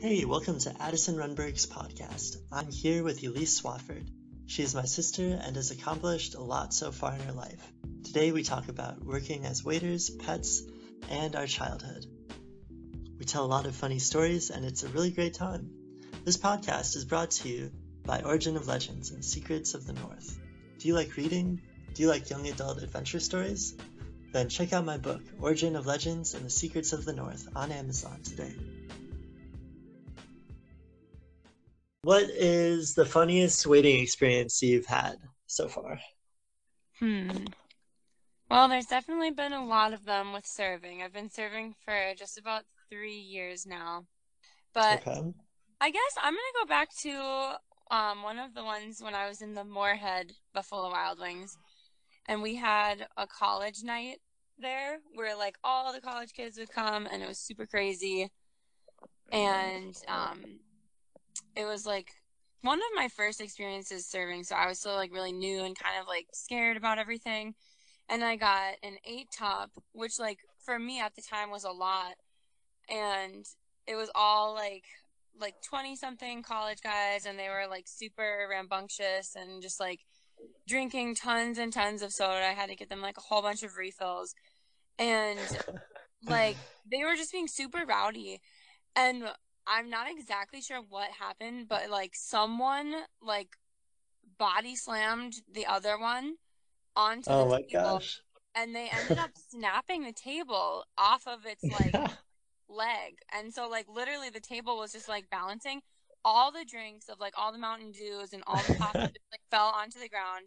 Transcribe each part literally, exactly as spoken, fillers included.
Hey, welcome to Addison Runberg's podcast. I'm here with Elise Swafford. She is my sister and has accomplished a lot so far in her life. Today we talk about working as waiters, pets, and our childhood. We tell a lot of funny stories and it's a really great time. This podcast is brought to you by Origin of Legends and Secrets of the North. Do you like reading? Do you like young adult adventure stories? Then check out my book, Origin of Legends and the Secrets of the North, on Amazon today. What is the funniest waiting experience you've had so far? Hmm. Well, there's definitely been a lot of them with serving. I've been serving for just about three years now. But okay. I guess I'm going to go back to um, one of the ones when I was in the Moorhead Buffalo Wild Wings. And we had a college night there where, like, all the college kids would come, and it was super crazy. And um, it was, like, one of my first experiences serving, so I was still, like, really new and kind of, like, scared about everything. And I got an eight-top, which, like, for me at the time was a lot. And it was all, like, like twenty-something college guys, and they were, like, super rambunctious and just, like, drinking tons and tons of soda. I had to get them like a whole bunch of refills, and like they were just being super rowdy, and I'm not exactly sure what happened, but like someone like body slammed the other one onto oh the my table, gosh. And they ended up snapping the table off of its like leg, and so like literally the table was just like balancing. All the drinks of, like, all the Mountain Dews and all the pop like, fell onto the ground.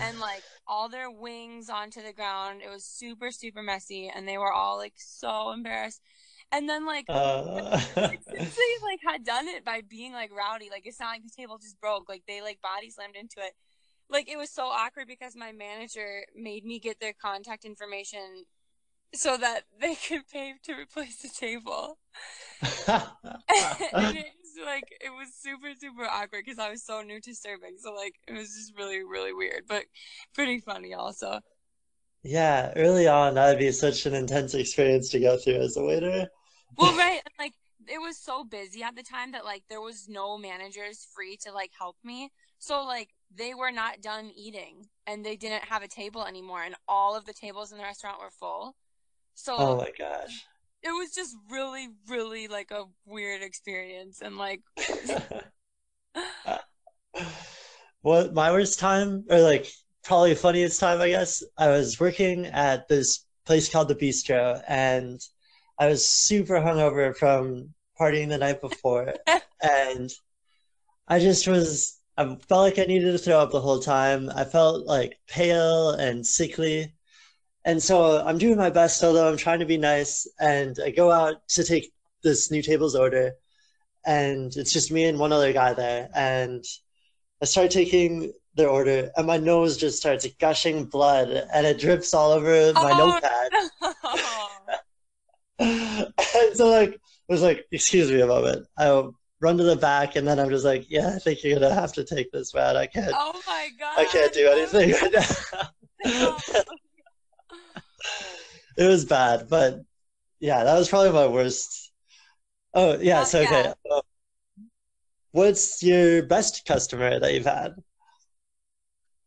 And, like, all their wings onto the ground. It was super, super messy. And they were all, like, so embarrassed. And then, like, uh... since they, like, had done it by being, like, rowdy. Like, it's not like the table just broke. Like, they, like, body slammed into it. Like, it was so awkward because my manager made me get their contact information so that they could pay to replace the table. And it, like it was super super awkward because I was so new to serving, so like it was just really really weird, but pretty funny also. Yeah, early on that'd be such an intense experience to go through as a waiter. Well, right, and, like it was so busy at the time that like there was no managers free to like help me, so like they were not done eating and they didn't have a table anymore, and all of the tables in the restaurant were full. So oh my gosh. It was just really, really, like, a weird experience, and, like... Well, my worst time, or, like, probably funniest time, I guess, I was working at this place called The Bistro, and I was super hungover from partying the night before, and I just was... I felt like I needed to throw up the whole time. I felt, like, pale and sickly. And so I'm doing my best, although I'm trying to be nice, and I go out to take this new table's order, and it's just me and one other guy there, and I start taking their order, and my nose just starts gushing blood, and it drips all over my oh, notepad. No. And so, like, I was like, excuse me a moment. I'll run to the back, and then I'm just like, yeah, I think you're going to have to take this route. I can't, oh my God. I can't do anything right now. No. It was bad, but yeah, that was probably my worst. Oh yeah, uh, so okay. Yeah. Um, what's your best customer that you've had?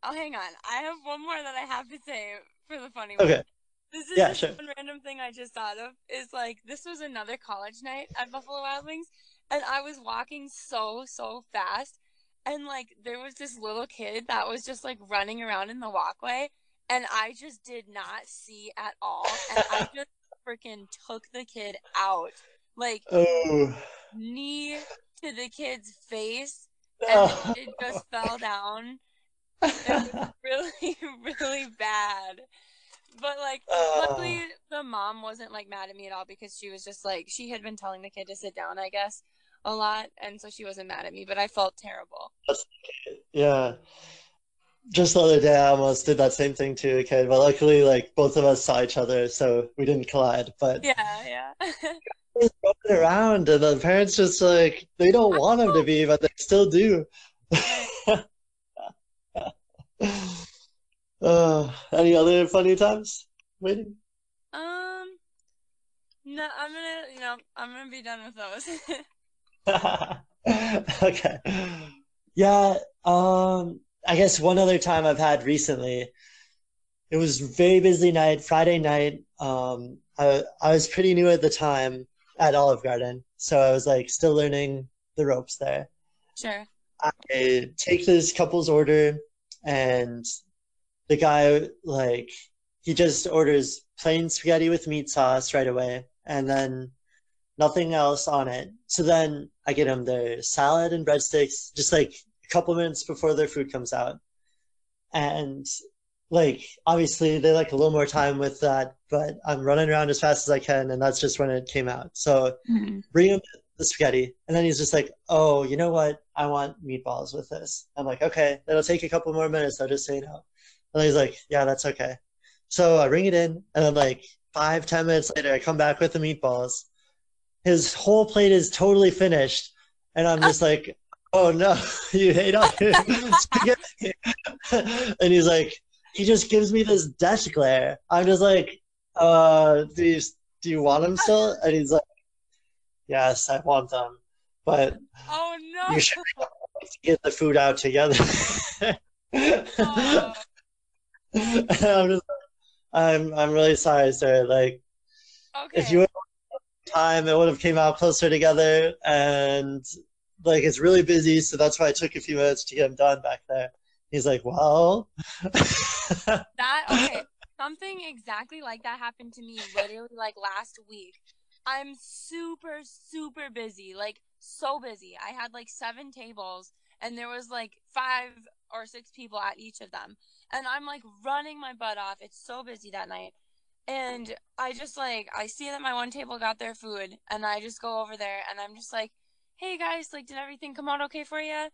Oh, hang on. I have one more that I have to say for the funny okay. one. This is yeah, just sure. one random thing I just thought of. Is like this was another college night at Buffalo Wild Wings, and I was walking so so fast, and like there was this little kid that was just like running around in the walkway. And I just did not see at all. And I just freaking took the kid out. Like, oh. knee to the kid's face. And oh. the kid just fell down. It was really, really bad. But, like, oh. luckily the mom wasn't, like, mad at me at all. Because she was just, like, she had been telling the kid to sit down, I guess, a lot. And so she wasn't mad at me. But I felt terrible. Yeah. Just the other day, I almost did that same thing to a kid, but luckily, like, both of us saw each other, so we didn't collide, but... Yeah, yeah. I was running around, and the parents just, like, they don't want him to be, but they still do. uh, any other funny times? Waiting? Um, no, I'm gonna, you know, I'm gonna be done with those. Okay. Yeah. Um, I guess one other time I've had recently, it was a very busy night, Friday night. Um, I, I was pretty new at the time at Olive Garden, so I was like still learning the ropes there. Sure. I take this couple's order, and the guy, like, he just orders plain spaghetti with meat sauce right away, and then nothing else on it. So then I get them their salad and breadsticks just like a couple minutes before their food comes out. And like, obviously they like a little more time with that, but I'm running around as fast as I can, and that's just when it came out. So mm-hmm. bring him the spaghetti, and then he's just like, oh, you know what? I want meatballs with this. I'm like, okay, that'll take a couple more minutes. I'll just say no. And he's like, yeah, that's okay. So I ring it in, and then like five, ten minutes later, I come back with the meatballs. His whole plate is totally finished, and I'm just like, oh no, you hate on your spaghetti. And he's like, he just gives me this death glare. I'm just like, uh, do you, do you want them still? And he's like, yes, I want them, but oh no, you should get the food out together. Oh. I'm just like, I'm, I'm really sorry, sir. Like, okay. If you would have time, it would have came out closer together, and like it's really busy, so that's why it took a few minutes to get him done back there. He's like, well, that okay. Something exactly like that happened to me literally like last week. I'm super, super busy, like so busy. I had like seven tables, and there was like five or six people at each of them. And I'm like running my butt off. It's so busy that night. And I just like, I see that my one table got their food, and I just go over there, and I'm just like, hey guys, like, did everything come out okay for you?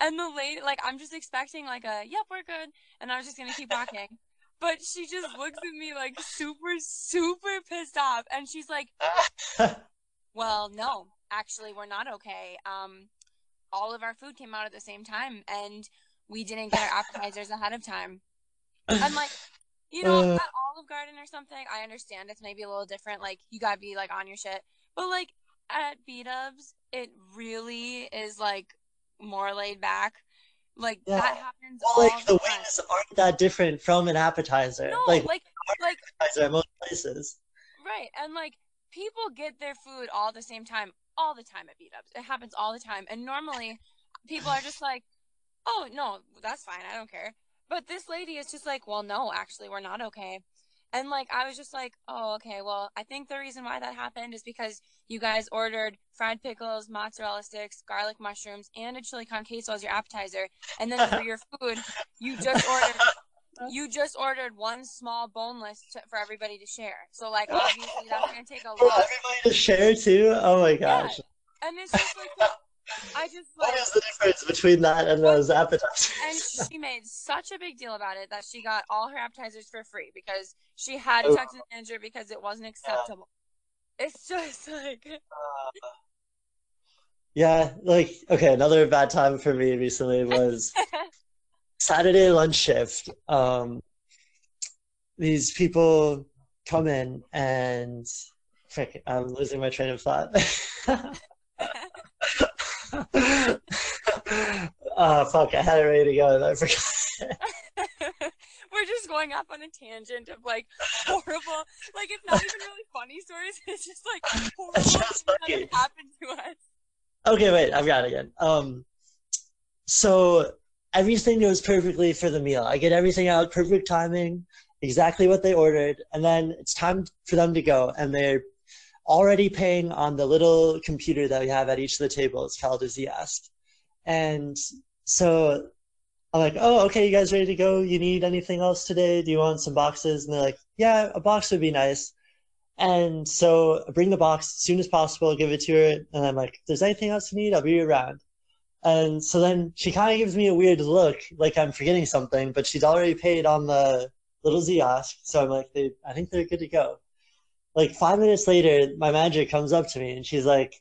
And the lady, like, I'm just expecting like a, yep, we're good. And I was just going to keep walking. But she just looks at me like super, super pissed off. And she's like, well, no, actually, we're not okay. Um, all of our food came out at the same time, and we didn't get our appetizers ahead of time. I'm like, you know, uh, at Olive Garden or something, I understand it's maybe a little different. Like, you got to be, like, on your shit. But, like, at B-Dubs, it really is, like, more laid back. Like, yeah. That happens well, all like, the the wings aren't that different from an appetizer. No, like, like, like appetizer at most places. Right, and, like, people get their food all the same time, all the time at B-Dubs. It happens all the time. And normally, people are just like, oh, no, that's fine, I don't care. But this lady is just like, well, no, actually, we're not okay. And, like, I was just like, oh, okay, well, I think the reason why that happened is because you guys ordered fried pickles, mozzarella sticks, garlic mushrooms, and a chili con queso as your appetizer. And then for your food, you just ordered you just ordered one small boneless to, for everybody to share. So, like, obviously, that's going to take a lot. For everybody to share, too? Oh, my gosh. Yeah. And it's just like, well, I just like, what is the difference between that and those appetizers? And she made such a big deal about it that she got all her appetizers for free because she had to talk to the manager because it wasn't acceptable. Yeah. It's just like uh, yeah, like okay, another bad time for me recently was Saturday lunch shift. Um, these people come in and frick, I'm losing my train of thought. Oh fuck, I had it ready to go and I forgot. We're just going off on a tangent of like horrible, like it's not even really funny stories, it's just like horrible things that happened to us. Okay, wait, I've got it again. Um, so everything goes perfectly for the meal. I get everything out, perfect timing, exactly what they ordered, and then it's time for them to go, and they're already paying on the little computer that we have at each of the tables called a ziosk. And so I'm like, oh, okay, you guys ready to go? You need anything else today? Do you want some boxes? And they're like, yeah, a box would be nice. And so I bring the box as soon as possible, give it to her. And I'm like, if there's anything else you need, I'll be around. And so then she kind of gives me a weird look, like I'm forgetting something, but she's already paid on the little ziosk. So I'm like, they, I think they're good to go. Like five minutes later, my manager comes up to me and she's like,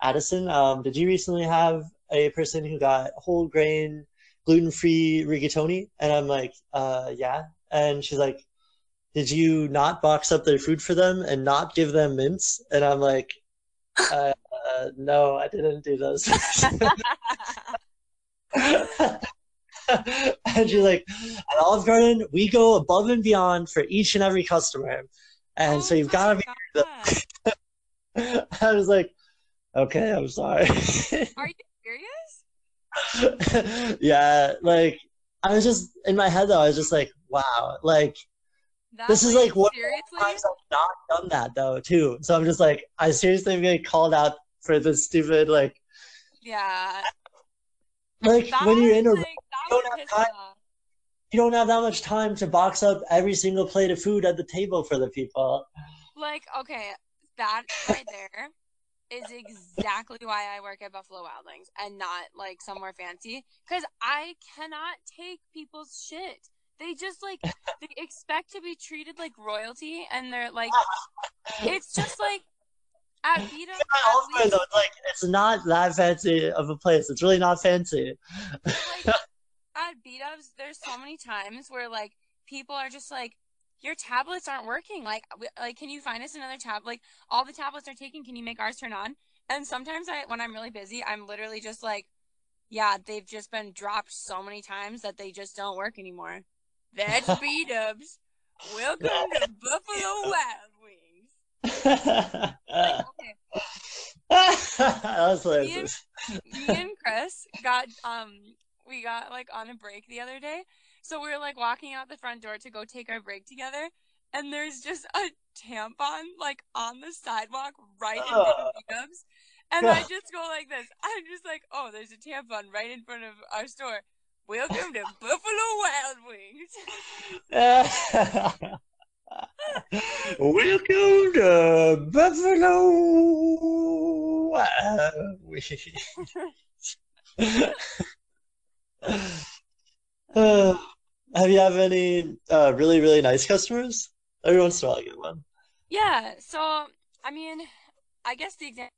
Addison, um, did you recently have a person who got whole grain, gluten-free rigatoni? And I'm like, uh, yeah. And she's like, did you not box up their food for them and not give them mints? And I'm like, uh, uh, no, I didn't do those. And she's like, at Olive Garden, we go above and beyond for each and every customer. And oh so you've got to be. The... I was like, okay, I'm sorry. Are you serious? Yeah, like, I was just, in my head though, I was just like, wow, like, that this is like one of the times I've not done that though, too. So I'm just like, I seriously am getting called out for this stupid, like, yeah. Like, that when you're in a like, you don't have time, you don't have that much time to box up every single plate of food at the table for the people. Like, okay, that right there is exactly why I work at Buffalo Wild Wings and not, like, somewhere fancy. Because I cannot take people's shit. They just, like, they expect to be treated like royalty, and they're, like, it's just, like, at Vito's, it's not ultimate, least, though. It's like, it's not that fancy of a place. It's really not fancy. Like, at B-Dubs, there's so many times where, like, people are just, like, your tablets aren't working. Like, we, like, can you find us another tablet? Like, all the tablets are taken. Can you make ours turn on? And sometimes I, when I'm really busy, I'm literally just, like, yeah, they've just been dropped so many times that they just don't work anymore. That's B-Dubs. Welcome to Buffalo Wild Wings. Like, okay. That was hilarious. Me and, me and Chris got, um, we got, like, on a break the other day. So we were, like, walking out the front door to go take our break together. And there's just a tampon, like, on the sidewalk right oh. in front of B-Dubs. And oh. I just go like this. I'm just like, oh, there's a tampon right in front of our store. Welcome to Buffalo Wild Wings. Welcome to Buffalo Wild Wings. uh, have you have any uh, really, really nice customers? Every once in a while I get one. Yeah, so, I mean, I guess the example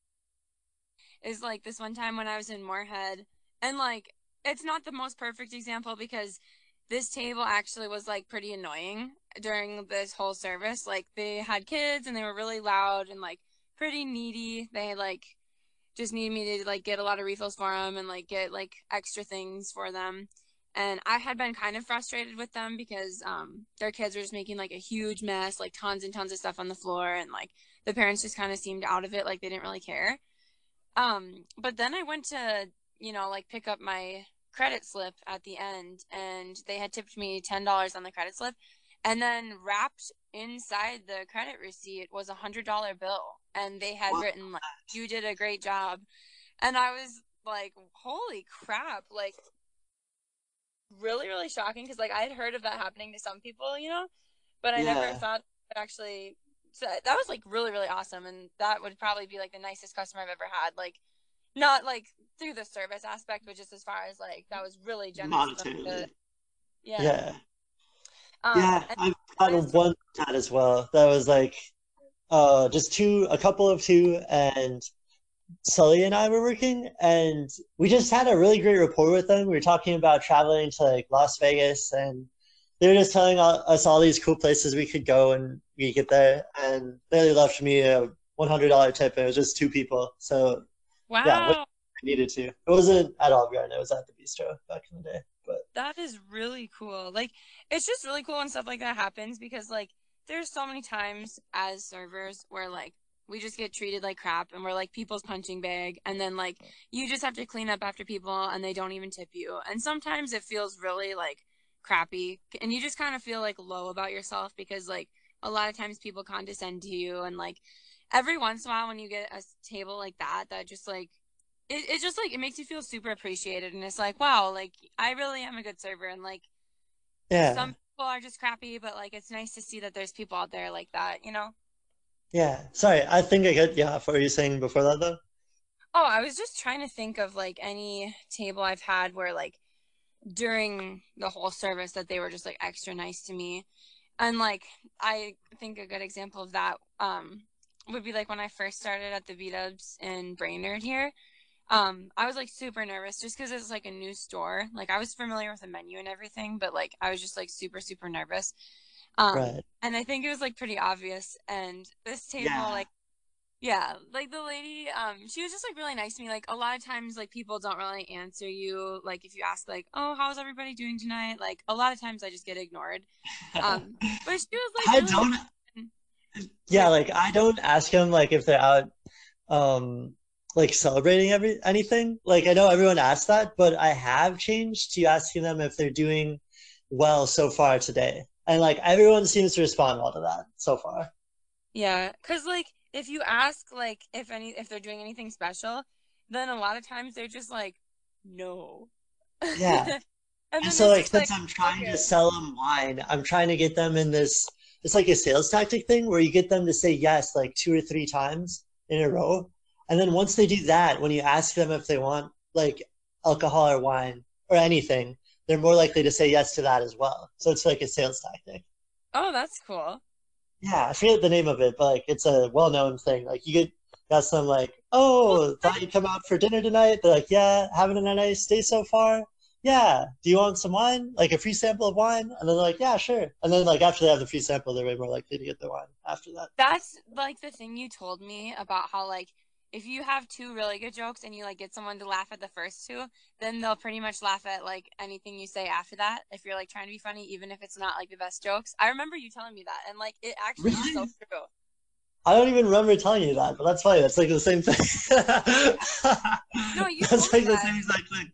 is, like, this one time when I was in Moorhead, and, like, it's not the most perfect example because this table actually was, like, pretty annoying during this whole service. Like, they had kids and they were really loud and, like, pretty needy. They, like, just needed me to, like, get a lot of refills for them and, like, get, like, extra things for them. And I had been kind of frustrated with them because um, their kids were just making, like, a huge mess, like, tons and tons of stuff on the floor. And, like, the parents just kind of seemed out of it, like, they didn't really care. Um, but then I went to, you know, like, pick up my credit slip at the end, and they had tipped me ten dollars on the credit slip, and then wrapped inside the credit receipt was a one hundred dollar bill, and they had what? Written, like, you did a great job. And I was like, holy crap, like, really, really shocking, because, like, I had heard of that happening to some people, you know, but I yeah. never thought it actually, so that was, like, really, really awesome, and that would probably be, like, the nicest customer I've ever had, like, not, like, through the service aspect, but just as far as, like, that was really generous. Yeah. Yeah. Um, yeah, I've gotten was... one that as well. That was, like, uh, just two, a couple of two, and Sully and I were working, and we just had a really great rapport with them. We were talking about traveling to, like, Las Vegas, and they were just telling all, us all these cool places we could go and we get there, and they left me a one hundred dollar tip, and it was just two people, so... Wow. Yeah, I needed to. It wasn't at Olive Garden. It was at the Bistro back in the day. But that is really cool. Like, it's just really cool when stuff like that happens because, like, there's so many times as servers where, like, we just get treated like crap and we're, like, people's punching bag. And then, like, you just have to clean up after people and they don't even tip you. And sometimes it feels really, like, crappy. And you just kind of feel, like, low about yourself because, like, a lot of times people condescend to you and, like, every once in a while when you get a table like that, that just, like, it, it just, like, it makes you feel super appreciated. And it's like, wow, like, I really am a good server. And, like, yeah. some people are just crappy, but, like, it's nice to see that there's people out there like that, you know? Yeah. Sorry, I think I got, yeah, what were you saying before that, though? Oh, I was just trying to think of, like, any table I've had where, like, during the whole service that they were just, like, extra nice to me. And, like, I think a good example of that, um... would be like when I first started at the B-Dubs in Brainerd here. Um, I was like super nervous just because it's like a new store. Like I was familiar with the menu and everything, but like I was just like super, super nervous. Um, right. And I think it was like pretty obvious. And this table, yeah. like Yeah, like the lady, um, she was just like really nice to me. Like a lot of times, like people don't really answer you. Like if you ask, like, "Oh, how's everybody doing tonight?" Like a lot of times, I just get ignored. Um, but she was like, really I don't. Fun. Yeah, like I don't ask them like if they're out, um, like celebrating every anything. Like I know everyone asks that, but I have changed to asking them if they're doing well so far today, and like everyone seems to respond well to that so far. Yeah, cause like. If you ask, like, if any, if they're doing anything special, then a lot of times they're just like, no. Yeah. And then so, like, since like, I'm trying okay. to sell them wine, I'm trying to get them in this, it's like a sales tactic thing where you get them to say yes, like, two or three times in a row. And then once they do that, when you ask them if they want, like, alcohol or wine or anything, they're more likely to say yes to that as well. So it's like a sales tactic. Oh, that's cool. Yeah, I forget the name of it, but like it's a well-known thing. Like you get got some like, oh, thought you'd come out for dinner tonight. They're like, yeah, having a nice day so far. Yeah, do you want some wine? Like a free sample of wine? And then they're like, yeah, sure. And then like after they have the free sample, they're way more likely to get the wine after that. That's like the thing you told me about how like if you have two really good jokes and you like get someone to laugh at the first two, then they'll pretty much laugh at like anything you say after that if you're like trying to be funny, even if it's not like the best jokes. I remember you telling me that, and like it actually really? Is so true. I don't even remember telling you that, but that's funny. That's like the same thing. No, you that's told like me the that. Same exact thing.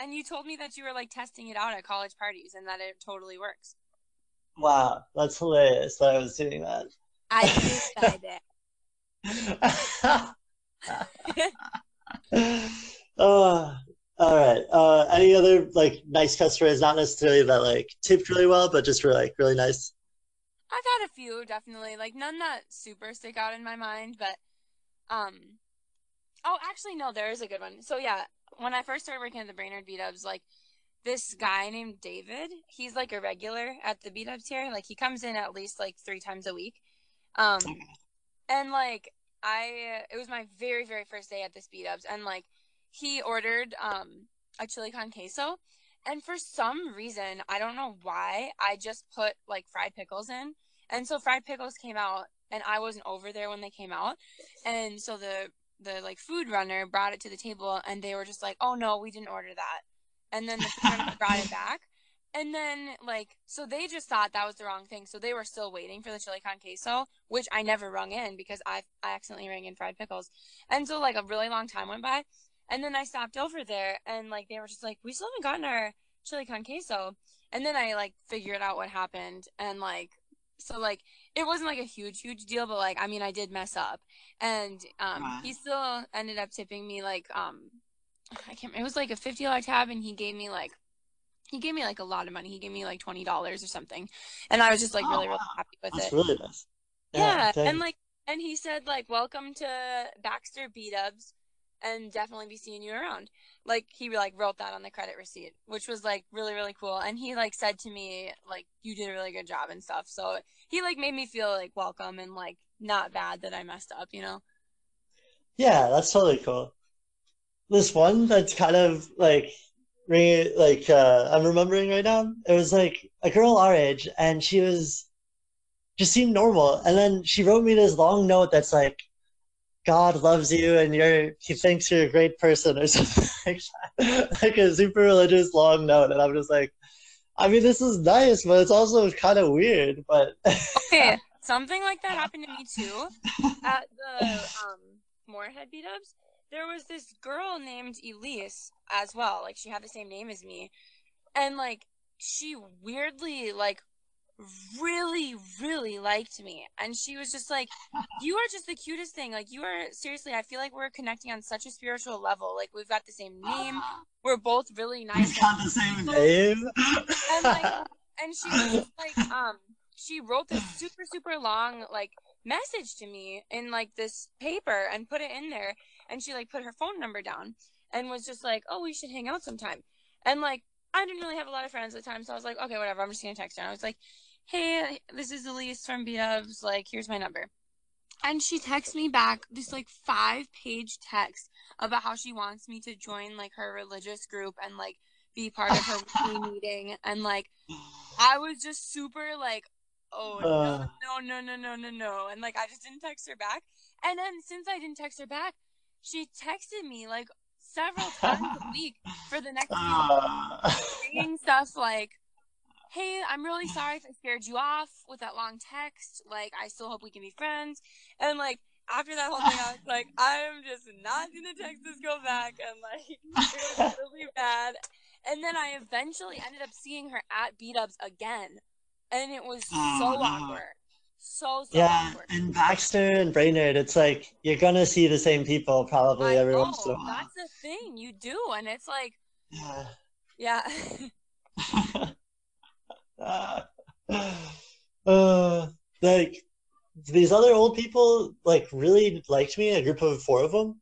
And you told me that you were like testing it out at college parties and that it totally works. Wow, that's hilarious that I was doing that. I did that. Oh, all right. Uh, any other like nice customers? Not necessarily that like tipped really well, but just were like really nice. I've had a few, definitely. Like none that super stick out in my mind, but um, oh, actually no, there is a good one. So yeah, when I first started working at the Brainerd B-Dubs, like this guy named David, he's like a regular at the B-Dubs here. Like he comes in at least like three times a week. Um, okay. And like. I, it was my very, very first day at this B-Dubs, and, like, he ordered, um, a chili con queso, and for some reason, I don't know why, I just put, like, fried pickles in, and so fried pickles came out, and I wasn't over there when they came out, and so the, the, like, food runner brought it to the table, and they were just like, oh, no, we didn't order that, and then the food runner brought it back, and then, like, so they just thought that was the wrong thing. So they were still waiting for the chili con queso, which I never rung in because I, I accidentally rang in fried pickles. And so, like, a really long time went by. And then I stopped over there, and, like, they were just like, we still haven't gotten our chili con queso. And then I, like, figured out what happened. And, like, so, like, it wasn't, like, a huge, huge deal. But, like, I mean, I did mess up. And um, wow. He still ended up tipping me, like, um, I can't remember. It was, like, a fifty dollar tab, and he gave me, like, He gave me, like, a lot of money. He gave me, like, twenty dollars or something. And I was just, like, oh, really, really happy with that's it. That's really nice. Yeah. yeah and, like, and he said, like, welcome to Baxter B-Dubs and definitely be seeing you around. Like, he, like, wrote that on the credit receipt, which was, like, really, really cool. And he, like, said to me, like, you did a really good job and stuff. So he, like, made me feel, like, welcome and, like, not bad that I messed up, you know? Yeah, that's totally cool. This one that's kind of, like... like uh I'm remembering right now, it was like a girl our age, and she was just seemed normal, and then she wrote me this long note that's like, God loves you and you're he thinks you're a great person or something like that. Like a super religious long note, and I'm just like, I mean, this is nice, but it's also kind of weird. But okay, something like that happened to me too at the um Moorhead B-Dubs. There was this girl named Elise as well. Like, she had the same name as me. And, like, she weirdly, like, really, really liked me. And she was just like, you are just the cutest thing. Like, you are, seriously, I feel like we're connecting on such a spiritual level. Like, we've got the same name. We're both really nice. We've got the same name. And, like, and she was like, um, she wrote this super, super long, like, message to me in, like, this paper and put it in there. And she, like, put her phone number down and was just like, oh, we should hang out sometime. And, like, I didn't really have a lot of friends at the time, so I was like, okay, whatever, I'm just going to text her. And I was like, hey, this is Elise from B-Dubs. Like, here's my number. And she texts me back this, like, five-page text about how she wants me to join, like, her religious group and, like, be part of her weekly meeting. And, like, I was just super, like, oh, no, no, no, no, no, no, no. And, like, I just didn't text her back. And then since I didn't text her back, she texted me like several times a week for the next uh... few weeks, stuff like, hey, I'm really sorry if I scared you off with that long text. Like, I still hope we can be friends. And like, after that whole thing, I was like, I'm just not going to text this girl back. And like, it was really bad. And then I eventually ended up seeing her at B-Dubs again. And it was so oh, awkward. So, so yeah, awkward. And Baxter and Brainerd, it's like, you're going to see the same people probably I every know. once in a while. That's the thing. You do. And it's like, yeah. Yeah. Uh, uh, like, these other old people, like, really liked me, a group of four of them.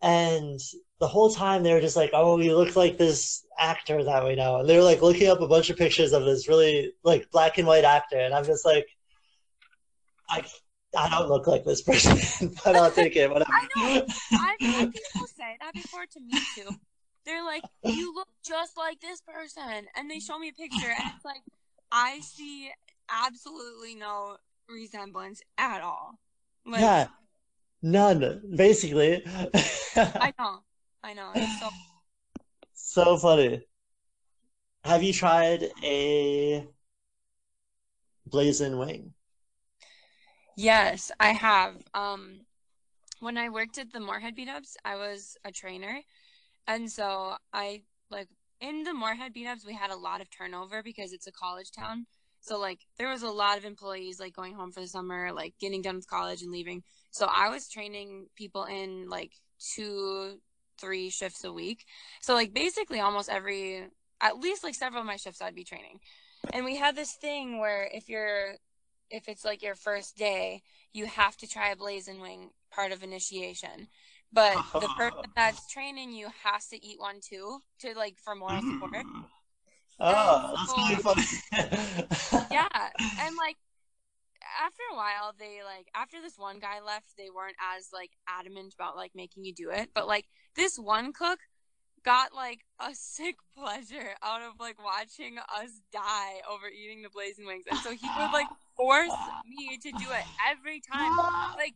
And the whole time they were just like, oh, you look like this actor that we know. And they were, like, looking up a bunch of pictures of this really, like, black and white actor. And I'm just like, I I don't look like this person, but I'll take it. Whatever. I know. I've had people say that before to me, too. They're like, you look just like this person. And they show me a picture, and it's like, I see absolutely no resemblance at all. Like, yeah, none, basically. I know, I know. It's so... so funny. Have you tried a blazin' wing? Yes, I have. Um, when I worked at the Moorhead B-Dubs, I was a trainer. And so I, like, in the Moorhead B-Dubs, we had a lot of turnover because it's a college town. So, like, there was a lot of employees, like, going home for the summer, like, getting done with college and leaving. So I was training people in, like, two, three shifts a week. So, like, basically almost every, at least, like, several of my shifts I'd be training. And we had this thing where if you're, if it's, like, your first day, you have to try a blazin' wing part of initiation. But the person that's training you has to eat one, too, to, like, for moral support. Mm. Oh, so, that's really funny. Yeah. And, like, after a while, they, like, after this one guy left, they weren't as, like, adamant about, like, making you do it. But, like, this one cook got, like, a sick pleasure out of, like, watching us die over eating the blazing wings. And so he would, like, force me to do it every time. Like,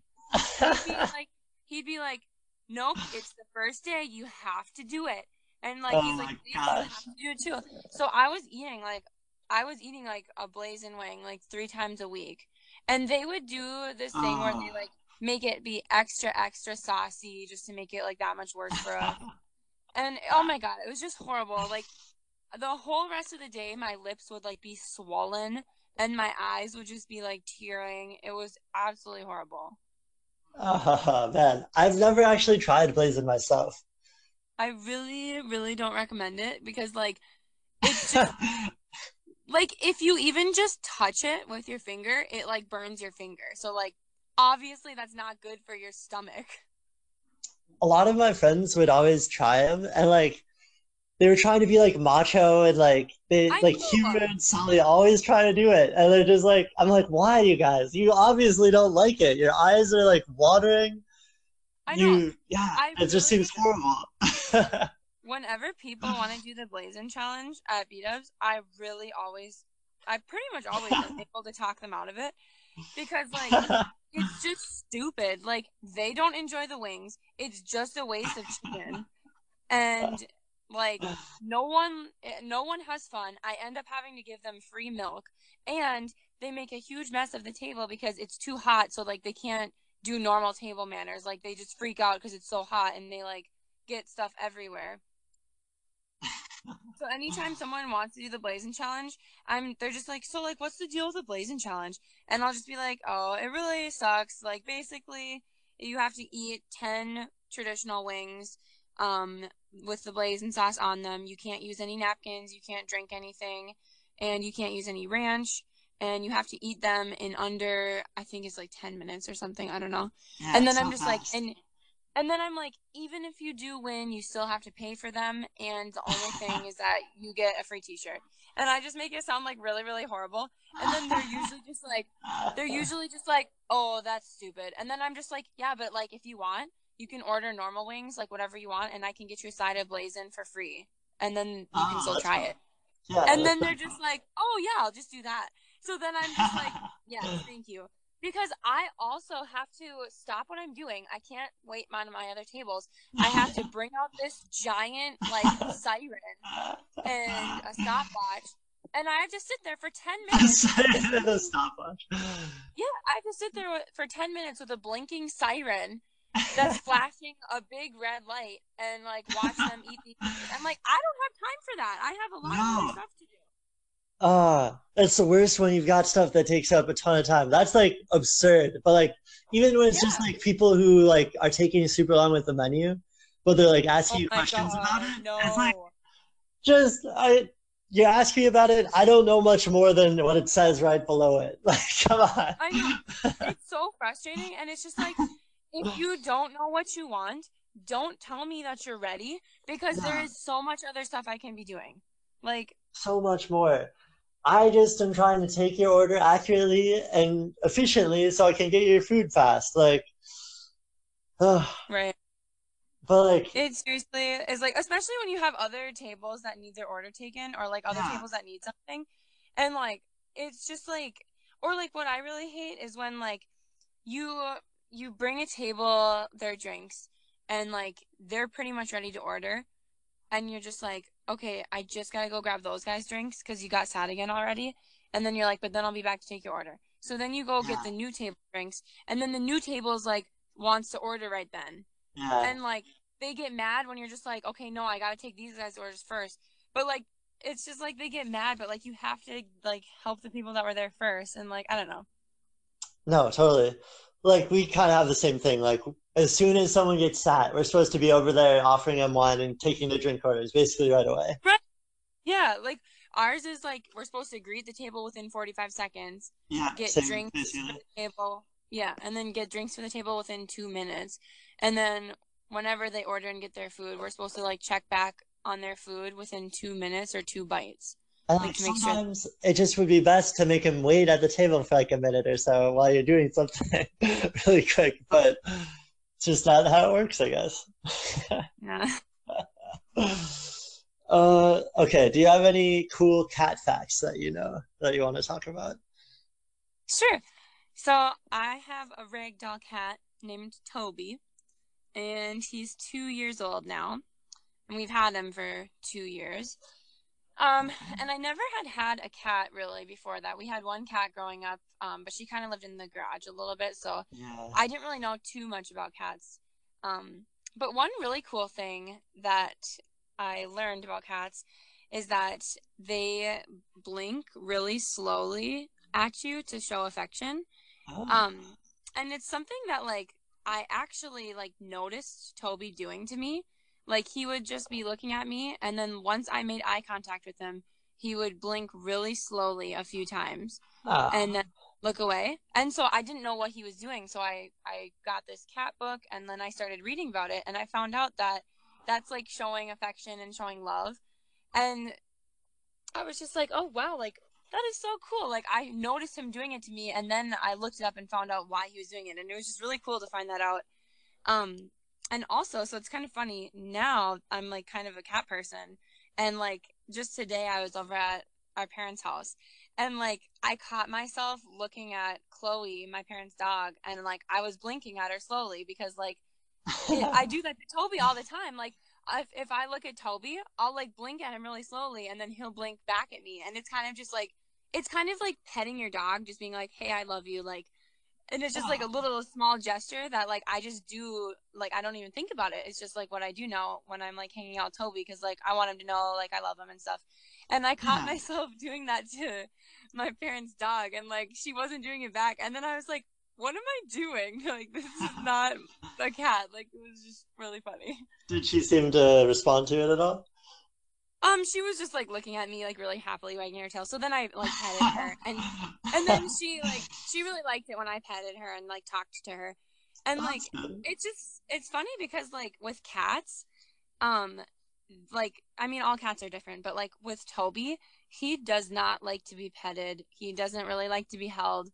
he'd be, like, he'd be, like, nope, it's the first day, you have to do it. And like, oh, he's like, you have to do it too. So I was eating like I was eating like a blazin' wing like three times a week. And they would do this thing oh. where they like make it be extra, extra saucy just to make it like that much worse for us. And oh my god, it was just horrible. Like the whole rest of the day my lips would like be swollen and my eyes would just be like tearing. It was absolutely horrible. Oh man, I've never actually tried blazin' myself. I really, really don't recommend it because, like, it's just, like, if you even just touch it with your finger, it, like, burns your finger. So, like, obviously that's not good for your stomach. A lot of my friends would always try them, and, like, they were trying to be, like, macho and, like, they, I like, Huber and Sully always try to do it. And they're just like, I'm like, why, you guys? You obviously don't like it. Your eyes are, like, watering. I know. You, yeah, I it really just seems horrible. Whenever people want to do the blazin' challenge at B-Dubs, I really always, I pretty much always am able to talk them out of it. Because, like, it's just stupid. Like, they don't enjoy the wings. It's just a waste of chicken. And, like, no one, no one has fun. I end up having to give them free milk. And they make a huge mess of the table because it's too hot. So, like, they can't do normal table manners. Like, they just freak out because it's so hot and they, like, get stuff everywhere. So anytime someone wants to do the blazin' challenge, I'm they're just like, so, like, what's the deal with the blazin' challenge? And I'll just be like, oh, it really sucks. Like, basically you have to eat ten traditional wings um with the blazin' sauce on them. You can't use any napkins, you can't drink anything, and you can't use any ranch. And you have to eat them in under, I think it's like ten minutes or something. I don't know. Yeah, and then I'm just fast. like, and and then I'm like, even if you do win, you still have to pay for them. And the only thing is that you get a free t-shirt. And I just make it sound like really, really horrible. And then they're usually just like, they're usually just like, oh, that's stupid. And then I'm just like, yeah, but like, if you want, you can order normal wings, like whatever you want. And I can get you a side of blazin' for free. And then you oh, can still try fun. it. Yeah, and then they're fun. just like, oh yeah, I'll just do that. So then I'm just like, yeah, thank you. because I also have to stop what I'm doing. I can't wait on my other tables. I have to bring out this giant, like, siren and a stopwatch. And I have to sit there for ten minutes. A stopwatch. Yeah, I just sit there for ten minutes with a blinking siren that's flashing a big red light and, like, watch them eat these. I'm like, I don't have time for that. I have a lot no. of other stuff to do. Uh, that's the worst when you've got stuff that takes up a ton of time. That's, like, absurd. But, like, even when it's yeah. just, like, people who, like, are taking super long with the menu, but they're, like, asking oh you questions God, about it. No. It's, like, just, I... You ask me about it, I don't know much more than what it says right below it. Like, come on. I know. It's so frustrating, and it's just like, if you don't know what you want, don't tell me that you're ready, because yeah. there is so much other stuff I can be doing. Like, so much more. I just am trying to take your order accurately and efficiently so I can get your food fast. Like, oh. Right. But, like, it seriously is, like, especially when you have other tables that need their order taken, or, like, other yeah. tables that need something. And, like, it's just, like, or, like, what I really hate is when, like, you you bring a table their drinks and, like, they're pretty much ready to order. And you're just, like, okay, I just got to go grab those guys' drinks because you got sad again already. And then you're, like, but then I'll be back to take your order. So then you go yeah. get the new table drinks. And then the new table's, like, wants to order right then. Yeah. And, like, they get mad when you're just like, okay, no, I got to take these guys' orders first. But, like, it's just, like, they get mad, but, like, you have to, like, help the people that were there first. And, like, I don't know. No, totally. Like, we kind of have the same thing. Like, as soon as someone gets sat, we're supposed to be over there offering them wine and taking the drink orders basically right away. Right. Yeah, like, ours is, like, we're supposed to greet the table within forty-five seconds. Yeah, get drinks basically. From the table. Yeah, and then get drinks for the table within two minutes. And then whenever they order and get their food, we're supposed to, like, check back on their food within two minutes or two bites. And, like, like sometimes sure that- it just would be best to make them wait at the table for, like, a minute or so while you're doing something really quick. But it's just not how it works, I guess. Yeah. uh, okay, do you have any cool cat facts that you know that you want to talk about? Sure. So I have a ragdoll cat named Toby, and he's two years old now, and we've had him for two years. Um, and I never had had a cat really before that. We had one cat growing up, um, but she kind of lived in the garage a little bit, so yeah. I didn't really know too much about cats. Um, but one really cool thing that I learned about cats is that they blink really slowly at you to show affection. Oh. Um, and it's something that, like, I actually, like, noticed Toby doing to me. Like, he would just be looking at me, and then once I made eye contact with him, he would blink really slowly a few times oh. and then look away. And so I didn't know what he was doing, so I, I got this cat book, and then I started reading about it, and I found out that that's, like, showing affection and showing love. And I was just like, oh, wow, like, that is so cool. Like, I noticed him doing it to me, and then I looked it up and found out why he was doing it. And it was just really cool to find that out. Um, and also, so it's kind of funny. Now I'm, like, kind of a cat person. And, like, just today I was over at our parents' house. And, like, I caught myself looking at Chloe, my parents' dog. And, like, I was blinking at her slowly because, like, it, I do that to Toby all the time. Like, If, if I look at Toby, I'll, like, blink at him really slowly, and then he'll blink back at me. And it's kind of just, like, it's kind of like petting your dog, just being like, hey, I love you. Like, and it's just, like, a little small gesture that, like, I just do, like, I don't even think about it. It's just, like, what I do now when I'm, like, hanging out with Toby, because, like, I want him to know, like, I love him and stuff. And I caught yeah. myself doing that to my parents' dog, and, like, she wasn't doing it back. And then I was like, what am I doing? Like, this is not a cat. Like, it was just really funny. Did she seem to respond to it at all? Um, she was just, like, looking at me, like, really happily wagging her tail. So then I, like, petted her. And and then she, like, she really liked it when I petted her and, like, talked to her. And, like, it's just, it's funny because, like, with cats, um, like, I mean, all cats are different. But, like, with Toby, he does not like to be petted. He doesn't really like to be held.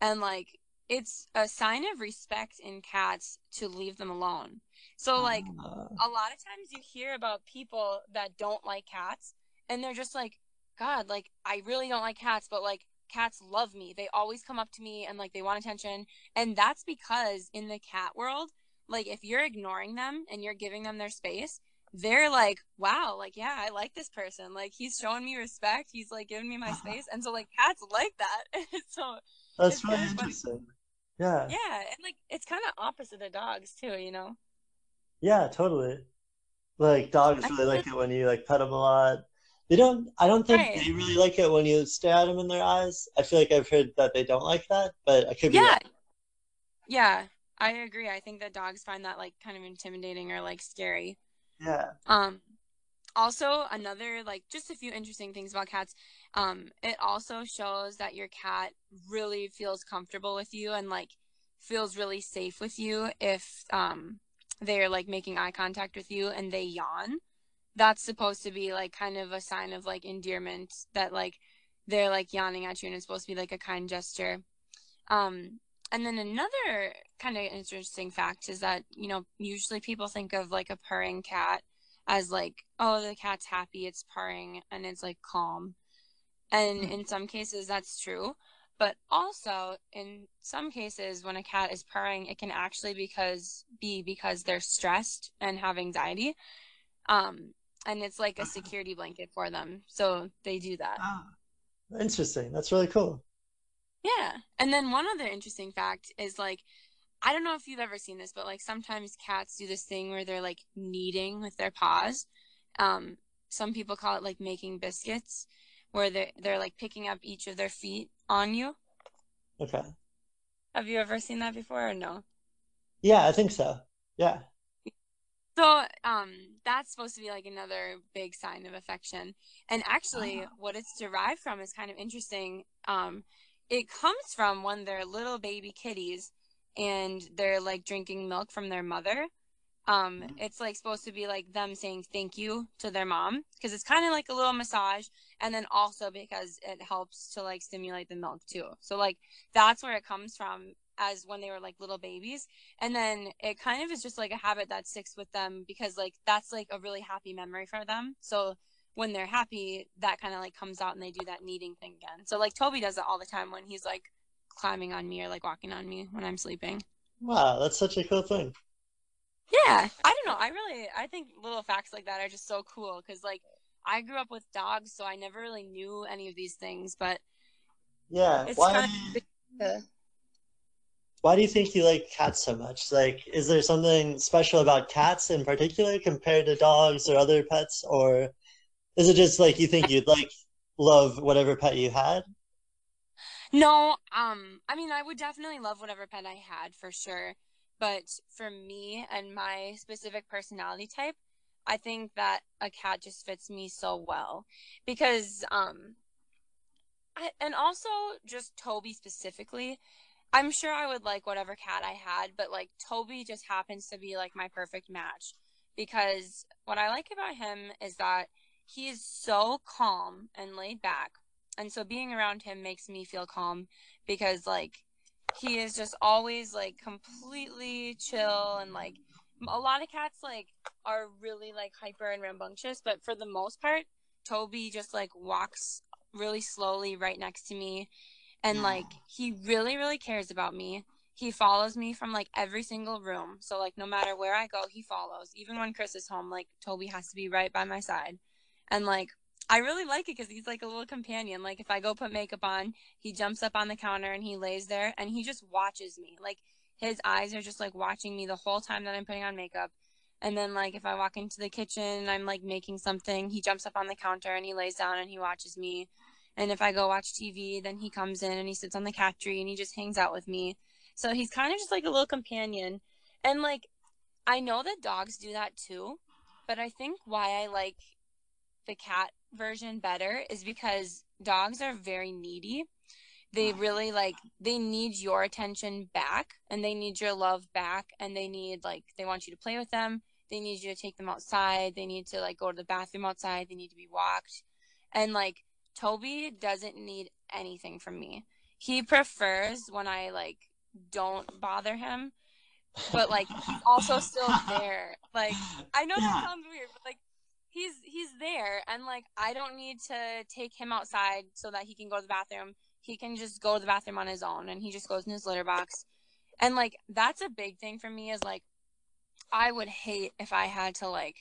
And, like, it's a sign of respect in cats to leave them alone. So, like, uh, a lot of times you hear about people that don't like cats, and they're just like, God, like, I really don't like cats, but, like, cats love me. They always come up to me and like they want attention. And that's because in the cat world, like if you're ignoring them and you're giving them their space, they're like, wow, like, yeah, I like this person. Like he's showing me respect. He's like giving me my uh-huh. space. And so like cats like that. So that's really interesting. Funny. Yeah. Yeah. And like, it's kind of opposite of dogs too, you know? Yeah, totally. Like dogs really like it when you like pet them a lot. They don't, I don't think right. they really like it when you stare at them in their eyes. I feel like I've heard that they don't like that, but I could be yeah. wrong. Yeah, I agree. I think that dogs find that like kind of intimidating or like scary. Yeah. Um, also another, like just a few interesting things about cats. Um, it also shows that your cat really feels comfortable with you and like feels really safe with you if um they're like making eye contact with you and they yawn. That's supposed to be like kind of a sign of like endearment, that like they're like yawning at you and it's supposed to be like a kind gesture. Um, and then another kind of interesting fact is that, you know, usually people think of like a purring cat as like, oh, the cat's happy, it's purring, and it's like calm. And mm-hmm. in some cases that's true. But also in some cases when a cat is purring, it can actually because be because they're stressed and have anxiety. Um, and it's like a security blanket for them. So they do that. Ah, interesting. That's really cool. Yeah. And then one other interesting fact is like, I don't know if you've ever seen this, but like sometimes cats do this thing where they're like kneading with their paws. Um, some people call it like making biscuits, where they're, they're like picking up each of their feet on you. Okay. Have you ever seen that before or no? Yeah, I think so. Yeah. So um, that's supposed to be like another big sign of affection. And actually uh-huh. what it's derived from is kind of interesting. Um, it comes from when they're little baby kitties and they're like drinking milk from their mother. Um, mm-hmm. It's like supposed to be like them saying thank you to their mom, because it's kind of like a little massage. And then also because it helps to like stimulate the milk too. So like that's where it comes from, as when they were like little babies. And then it kind of is just like a habit that sticks with them, because like that's like a really happy memory for them. So when they're happy, that kind of like comes out and they do that kneading thing again. So like Toby does it all the time when he's like climbing on me or like walking on me when I'm sleeping. Wow, that's such a cool thing. Yeah, I don't know. I really, I think little facts like that are just so cool, because like I grew up with dogs, so I never really knew any of these things, but yeah, it's why... kind of... Why do you think you like cats so much? Like, is there something special about cats in particular compared to dogs or other pets? Or is it just like you think you'd like love whatever pet you had? No, um, I mean, I would definitely love whatever pet I had for sure. But for me and my specific personality type, I think that a cat just fits me so well. Because, um, I, and also just Toby specifically, I'm sure I would like whatever cat I had, but like Toby just happens to be like my perfect match, because what I like about him is that he is so calm and laid back. And so being around him makes me feel calm, because like he is just always like completely chill. And like a lot of cats like are really like hyper and rambunctious, but for the most part, Toby just like walks really slowly right next to me. And, like, he really, really cares about me. He follows me from, like, every single room. So, like, no matter where I go, he follows. Even when Chris is home, like, Toby has to be right by my side. And, like, I really like it because he's, like, a little companion. Like, if I go put makeup on, he jumps up on the counter and he lays there and he just watches me. Like, his eyes are just, like, watching me the whole time that I'm putting on makeup. And then, like, if I walk into the kitchen and I'm, like, making something, he jumps up on the counter and he lays down and he watches me. And if I go watch T V, then he comes in and he sits on the cat tree and he just hangs out with me. So he's kind of just like a little companion. And like, I know that dogs do that too, but I think why I like the cat version better is because dogs are very needy. They really like, they need your attention back and they need your love back. And they need like, they want you to play with them. They need you to take them outside. They need to like go to the bathroom outside. They need to be walked. And like, Toby doesn't need anything from me. He prefers when I, like, don't bother him, but, like, he's also still there. Like, I know that sounds weird, but, like, he's he's there, and, like, I don't need to take him outside so that he can go to the bathroom. He can just go to the bathroom on his own, and he just goes in his litter box. And, like, that's a big thing for me is, like, I would hate if I had to, like,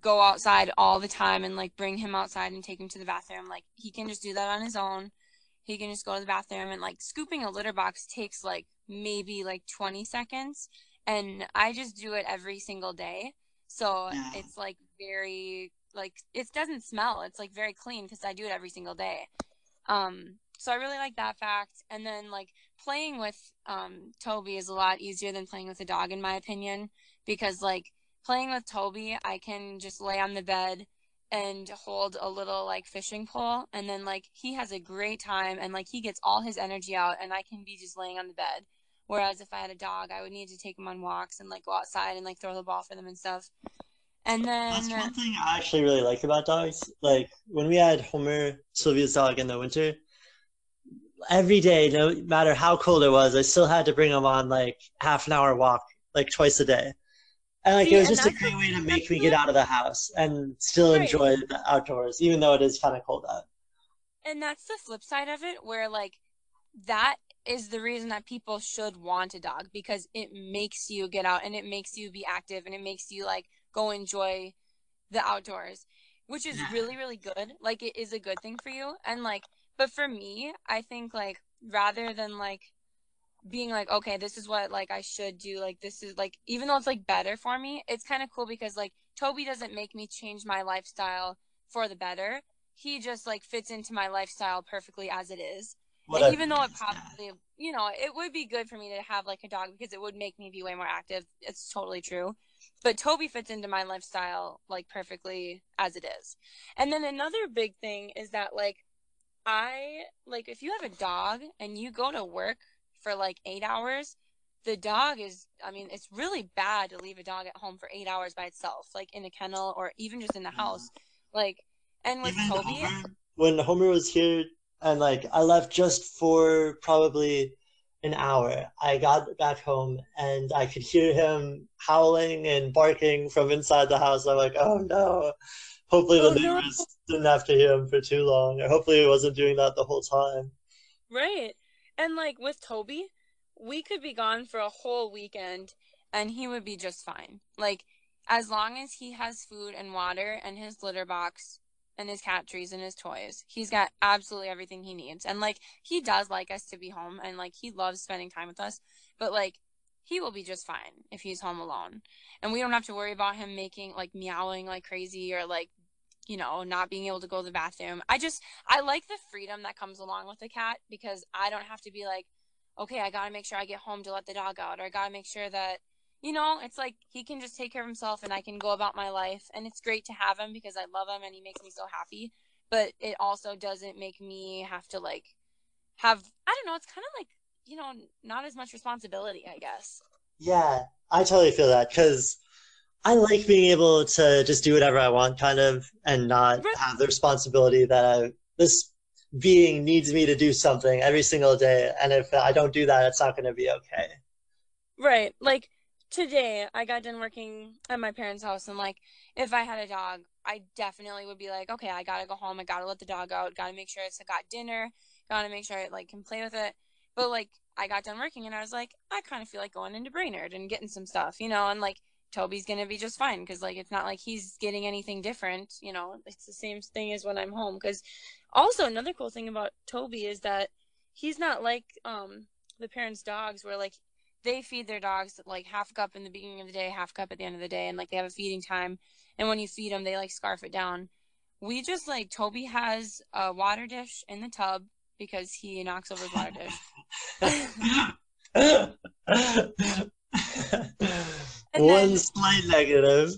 go outside all the time and, like, bring him outside and take him to the bathroom. Like, he can just do that on his own. He can just go to the bathroom. And, like, scooping a litter box takes, like, maybe, like, twenty seconds. And I just do it every single day. So yeah. It's, like, very, like, it doesn't smell. It's, like, very clean because I do it every single day. Um, so I really like that fact. And then, like, playing with um, Toby is a lot easier than playing with a dog, in my opinion, because, like, playing with Toby, I can just lay on the bed and hold a little, like, fishing pole. And then, like, he has a great time and, like, he gets all his energy out and I can be just laying on the bed. Whereas if I had a dog, I would need to take him on walks and, like, go outside and, like, throw the ball for them and stuff. And then... That's one thing I actually really like about dogs. Like, when we had Homer, Sylvia's dog, in the winter, every day, no matter how cold it was, I still had to bring him on, like, half an hour walk, like, twice a day. And, like, See, it was just a great way to make me get out of the house and still right. enjoy the outdoors, even though it is kind of cold out. And that's the flip side of it, where, like, that is the reason that people should want a dog, because it makes you get out and it makes you be active and it makes you, like, go enjoy the outdoors, which is really, really good. Like, it is a good thing for you. And, like, but for me, I think, like, rather than, like, being like, okay, this is what, like, I should do, like, this is, like, even though it's, like, better for me, it's kind of cool because, like, Toby doesn't make me change my lifestyle for the better. He just, like, fits into my lifestyle perfectly as it is. What and even though it probably, that. you know, it would be good for me to have, like, a dog because it would make me be way more active. It's totally true. But Toby fits into my lifestyle, like, perfectly as it is. And then another big thing is that, like, I, like, if you have a dog and you go to work for, like, eight hours, the dog is, I mean, it's really bad to leave a dog at home for eight hours by itself, like, in a kennel or even just in the house. Like, and with even Toby. Homer, when Homer was here and, like, I left just for probably an hour, I got back home and I could hear him howling and barking from inside the house. I'm like, oh, no. Hopefully the oh, neighbors no. didn't have to hear him for too long. Or hopefully he wasn't doing that the whole time. Right. And, like, with Toby, we could be gone for a whole weekend and he would be just fine. Like, as long as he has food and water and his litter box and his cat trees and his toys, he's got absolutely everything he needs. And, like, he does like us to be home and, like, he loves spending time with us. But, like, he will be just fine if he's home alone. And we don't have to worry about him making, like, meowing like crazy or, like, you know, not being able to go to the bathroom. I just, I like the freedom that comes along with a cat because I don't have to be like, okay, I got to make sure I get home to let the dog out, or I got to make sure that, you know, it's like he can just take care of himself and I can go about my life. And it's great to have him because I love him and he makes me so happy. But it also doesn't make me have to, like, have, I don't know, it's kind of like, you know, not as much responsibility, I guess. Yeah, I totally feel that because I like being able to just do whatever I want, kind of, and not have the responsibility that I, this being needs me to do something every single day, and if I don't do that, it's not going to be okay. Right. Like, today, I got done working at my parents' house, and, like, if I had a dog, I definitely would be like, okay, I got to go home, I got to let the dog out, got to make sure it's got dinner, got to make sure I, like, can play with it. But, like, I got done working, and I was like, I kind of feel like going into Brainerd and getting some stuff, you know, and, like, Toby's going to be just fine because, like, it's not like he's getting anything different, you know. It's the same thing as when I'm home because also another cool thing about Toby is that he's not like um, the parents' dogs where, like, they feed their dogs, like, half a cup in the beginning of the day, half a cup at the end of the day, and, like, they have a feeding time. And when you feed them, they, like, scarf it down. We just, like, Toby has a water dish in the tub because he knocks over his water dish. And One then, slight negative.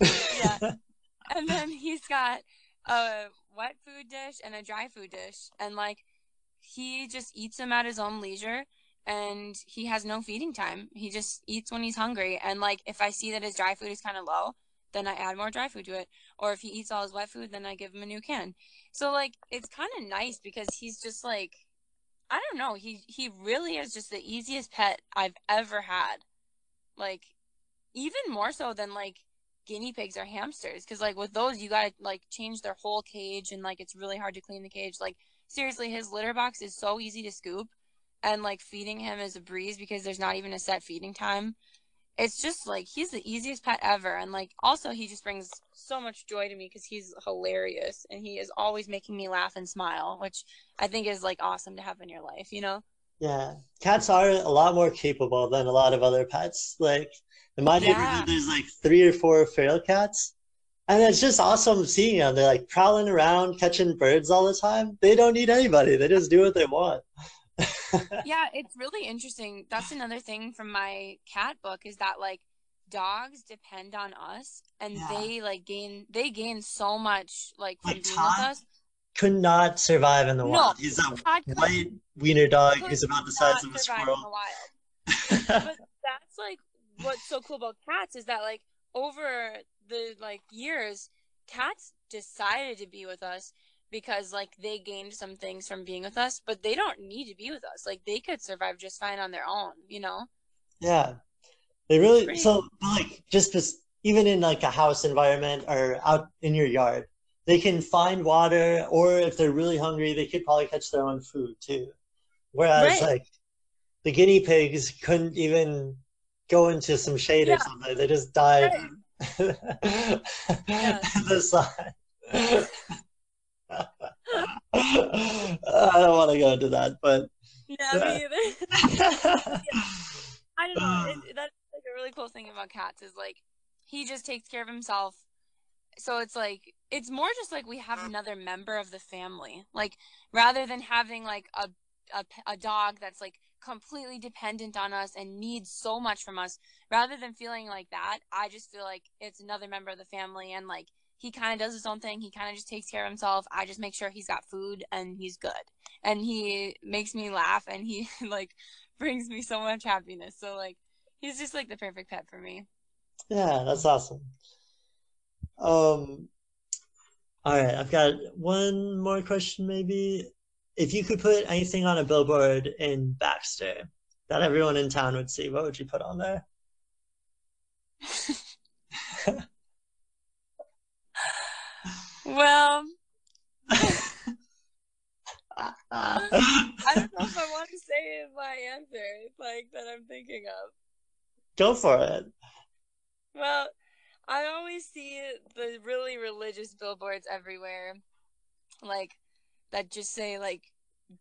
Yeah. And then he's got a wet food dish and a dry food dish. And, like, he just eats them at his own leisure. And he has no feeding time. He just eats when he's hungry. And, like, if I see that his dry food is kind of low, then I add more dry food to it. Or if he eats all his wet food, then I give him a new can. So, like, it's kind of nice because he's just, like, I don't know. He, he really is just the easiest pet I've ever had. Like, even more so than, like, guinea pigs or hamsters. Because, like, with those, you got to, like, change their whole cage. And, like, it's really hard to clean the cage. Like, seriously, his litter box is so easy to scoop, and like feeding him is a breeze because there's not even a set feeding time. It's just like he's the easiest pet ever, and like also he just brings so much joy to me because he's hilarious and he is always making me laugh and smile, which I think is like awesome to have in your life, you know? Yeah, cats are a lot more capable than a lot of other pets. Like in my neighborhood, there's like three or four feral cats, and it's just awesome seeing them. They're like prowling around, catching birds all the time. They don't need anybody. They just do what they want. Yeah, it's really interesting. That's another thing from my cat book is that like dogs depend on us, and yeah. they like gain they gain so much like from like being Todd with us. Could not survive in the no, wild. He's a Todd white wiener dog who's about the size of a squirrel. In the wild. But that's like what's so cool about cats is that like over the like years, cats decided to be with us. Because, like, they gained some things from being with us, but they don't need to be with us. Like, they could survive just fine on their own, you know? Yeah. They really, so, like, just this, even in, like, a house environment or out in your yard, they can find water, or if they're really hungry, they could probably catch their own food, too. Whereas, right. like, the guinea pigs couldn't even go into some shade yeah. or something. They just died right. yeah. in the sun. I don't want to go into that, but yeah, me either. yeah. I don't know. It, that's like a really cool thing about cats is like he just takes care of himself. So it's like it's more just like we have another member of the family, like rather than having like a a, a dog that's like completely dependent on us and needs so much from us. Rather than feeling like that, I just feel like it's another member of the family, and like. He kind of does his own thing. He kind of just takes care of himself. I just make sure he's got food and he's good. And he makes me laugh and he, like, brings me so much happiness. So, like, he's just, like, the perfect pet for me. Yeah, that's awesome. Um, all right, I've got one more question maybe. If you could put anything on a billboard in Baxter that everyone in town would see, what would you put on there? Well, I don't know if I want to say my answer, like, that I'm thinking of. Go for it. Well, I always see the really religious billboards everywhere, like, that just say, like,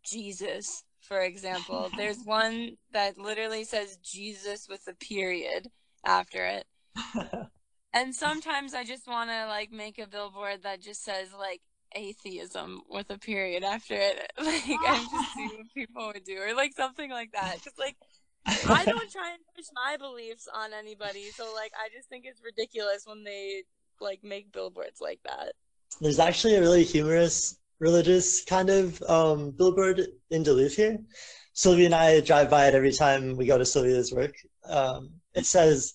Jesus, for example. There's one that literally says Jesus with a period after it. And sometimes I just want to, like, make a billboard that just says, like, atheism with a period after it. Like, I just see what people would do. Or, like, something like that. Because, like, I don't try and push my beliefs on anybody. So, like, I just think it's ridiculous when they, like, make billboards like that. There's actually a really humorous, religious kind of um, billboard in Duluth here. Sylvia and I drive by it every time we go to Sylvia's work. Um, it says...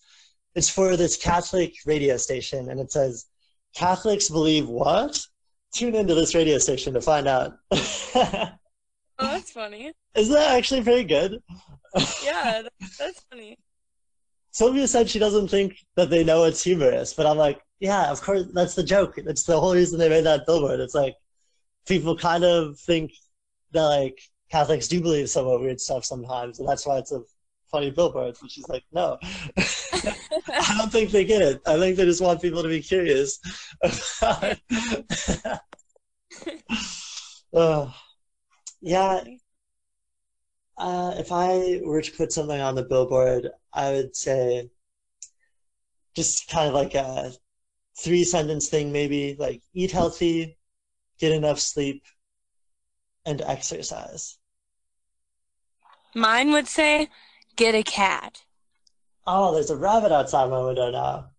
It's for this Catholic radio station, and it says, Catholics believe what? Tune into this radio station to find out. Oh, that's funny. Isn't that actually pretty good? Yeah, that's funny. Sylvia said she doesn't think that they know it's humorous, but I'm like, yeah, of course, that's the joke. That's the whole reason they made that billboard. It's like, people kind of think that, like, Catholics do believe some of weird stuff sometimes, and that's why it's a funny billboards, but she's like, no. I don't think they get it. I think they just want people to be curious about it. uh, yeah. Uh, if I were to put something on the billboard, I would say just kind of like a three sentence thing, maybe like eat healthy, get enough sleep, and exercise. Mine would say, get a cat. Oh, there's a rabbit outside my window now.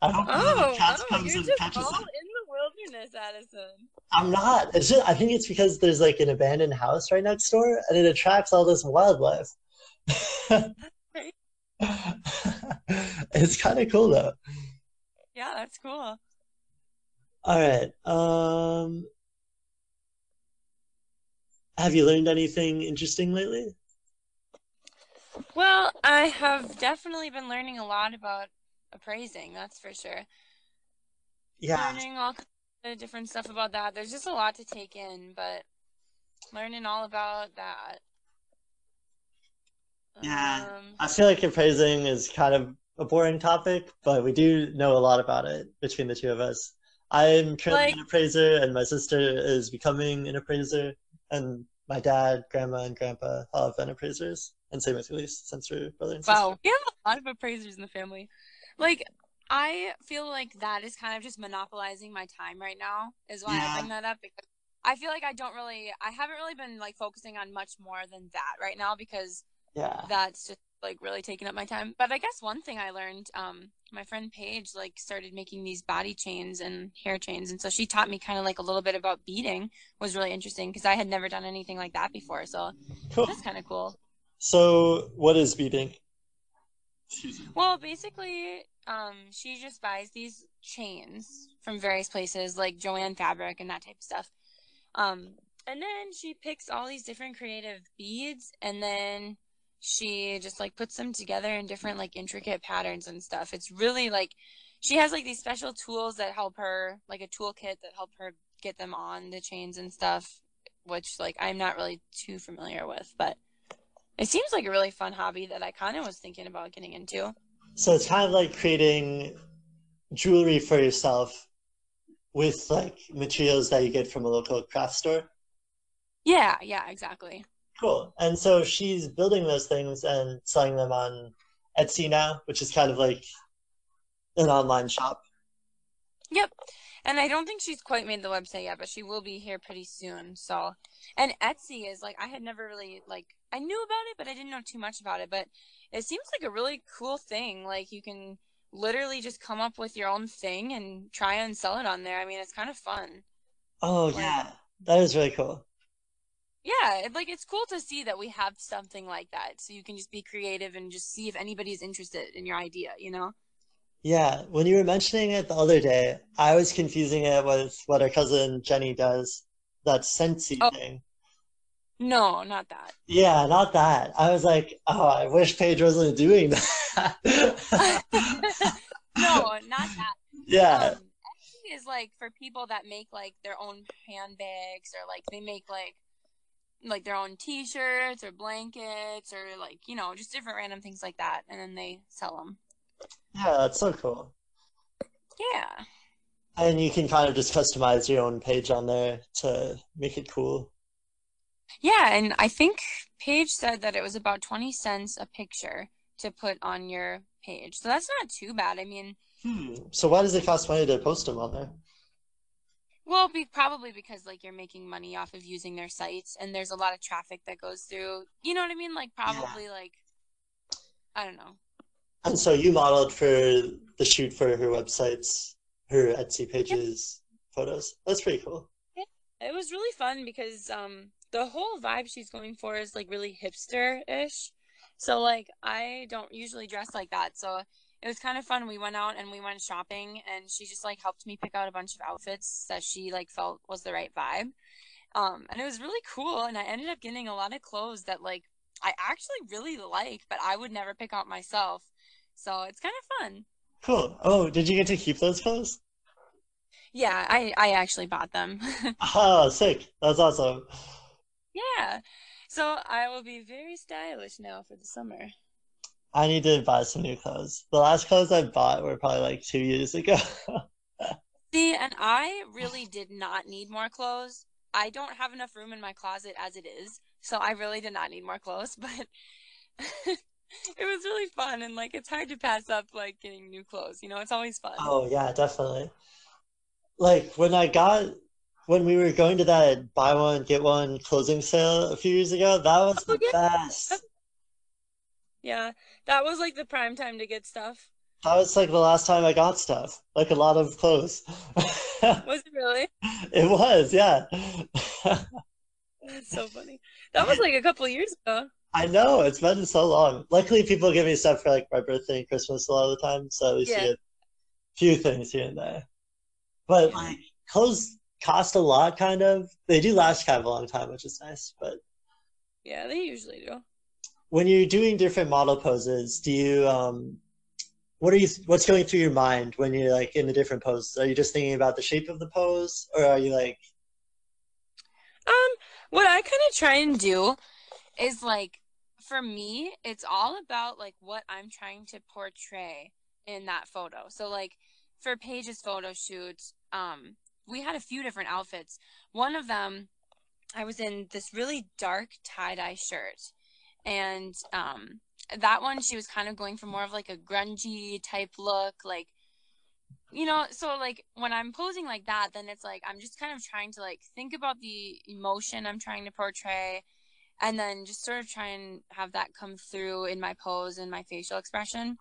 I hope oh, cat oh comes you're and just all it. In the wilderness, Addison. I'm not. It's just, I think it's because there's like an abandoned house right next door, and it attracts all this wildlife. It's kind of cool, though. Yeah, that's cool. All right. Um, have you learned anything interesting lately? Well, I have definitely been learning a lot about appraising, that's for sure. Yeah. Learning all kinds of different stuff about that. There's just a lot to take in, but learning all about that. Yeah, um, I feel like appraising is kind of a boring topic, but we do know a lot about it between the two of us. I'm currently like, an appraiser, and my sister is becoming an appraiser, and my dad, grandma, and grandpa all have been appraisers, and same with Elise, since we're brother and sister. Wow, we have a lot of appraisers in the family. Like, I feel like that is kind of just monopolizing my time right now, is why yeah. I bring that up, because I feel like I don't really, I haven't really been, like, focusing on much more than that right now, because yeah. that's just, like, really taking up my time. But I guess one thing I learned, um, my friend Paige, like, started making these body chains and hair chains, and so she taught me kind of, like, a little bit about beading. Was really interesting, because I had never done anything like that before, so cool. That's kind of cool. So, what is beading? Well, basically, um, she just buys these chains from various places, like Joanne Fabric and that type of stuff. Um, and then she picks all these different creative beads, and then she just, like, puts them together in different, like, intricate patterns and stuff. It's really, like, she has, like, these special tools that help her, like, a toolkit that help her get them on the chains and stuff, which, like, I'm not really too familiar with, but it seems like a really fun hobby that I kind of was thinking about getting into. So it's kind of like creating jewelry for yourself with, like, materials that you get from a local craft store? Yeah, yeah, exactly. Cool. And so she's building those things and selling them on Etsy now, which is kind of like an online shop. Yep. And I don't think she's quite made the website yet, but she will be here pretty soon. So, and Etsy is, like, I had never really, like, I knew about it, but I didn't know too much about it. But it seems like a really cool thing. Like, you can literally just come up with your own thing and try and sell it on there. I mean, it's kind of fun. Oh, like, yeah. That is really cool. Yeah. It, like, it's cool to see that we have something like that. So you can just be creative and just see if anybody's interested in your idea, you know? Yeah, when you were mentioning it the other day, I was confusing it with what our cousin Jenny does, that Scentsy oh. thing. No, not that. Yeah, not that. I was like, oh, I wish Paige wasn't doing that. No, not that. Yeah. Um, Etsy is, like, for people that make, like, their own handbags, or, like, they make, like, like their own T-shirts or blankets, or, like, you know, just different random things like that, and then they sell them. Yeah, that's so cool. Yeah. And you can kind of just customize your own page on there to make it cool. Yeah, and I think Paige said that it was about twenty cents a picture to put on your page. So that's not too bad. I mean... Hmm. So why does it cost money to post them on there? Well, be, probably because, like, you're making money off of using their sites, and there's a lot of traffic that goes through. You know what I mean? Like, probably, yeah. like, I don't know. And so you modeled for the shoot for her websites, her Etsy pages, yeah. photos. That's pretty cool. Yeah. It was really fun because um, the whole vibe she's going for is, like, really hipster-ish. So, like, I don't usually dress like that. So it was kind of fun. We went out and we went shopping, and she just, like, helped me pick out a bunch of outfits that she, like, felt was the right vibe. Um, and it was really cool, and I ended up getting a lot of clothes that, like, I actually really like, but I would never pick out myself. So it's kind of fun. Cool. Oh, did you get to keep those clothes? Yeah, I, I actually bought them. Oh, sick. That's awesome. Yeah. So I will be very stylish now for the summer. I need to buy some new clothes. The last clothes I bought were probably like two years ago. See, and I really did not need more clothes. I don't have enough room in my closet as it is, so I really did not need more clothes, but... It was really fun, and, like, it's hard to pass up, like, getting new clothes. You know, it's always fun. Oh, yeah, definitely. Like, when I got, when we were going to that buy one, get one closing sale a few years ago, that was oh, the yeah. best. Yeah, that was, like, the prime time to get stuff. That was, like, the last time I got stuff. Like, a lot of clothes. Was it really? It was, yeah. That's so funny. That was, like, a couple of years ago. I know, it's been so long. Luckily, people give me stuff for, like, my birthday and Christmas a lot of the time, so at least yeah. you get a few things here and there. But, yeah. like, clothes cost a lot, kind of. They do last kind of a long time, which is nice, but... Yeah, they usually do. When you're doing different model poses, do you, um... What are you, what's going through your mind when you're, like, in the different poses? Are you just thinking about the shape of the pose, or are you, like... Um... What I kind of try and do is, like, for me, it's all about, like, what I'm trying to portray in that photo. So, like, for Paige's photo shoot, um, we had a few different outfits. One of them, I was in this really dark tie-dye shirt. And um, that one, she was kind of going for more of, like, a grungy type look, like, you know, so, like, when I'm posing like that, then it's, like, I'm just kind of trying to, like, think about the emotion I'm trying to portray and then just sort of try and have that come through in my pose and my facial expression.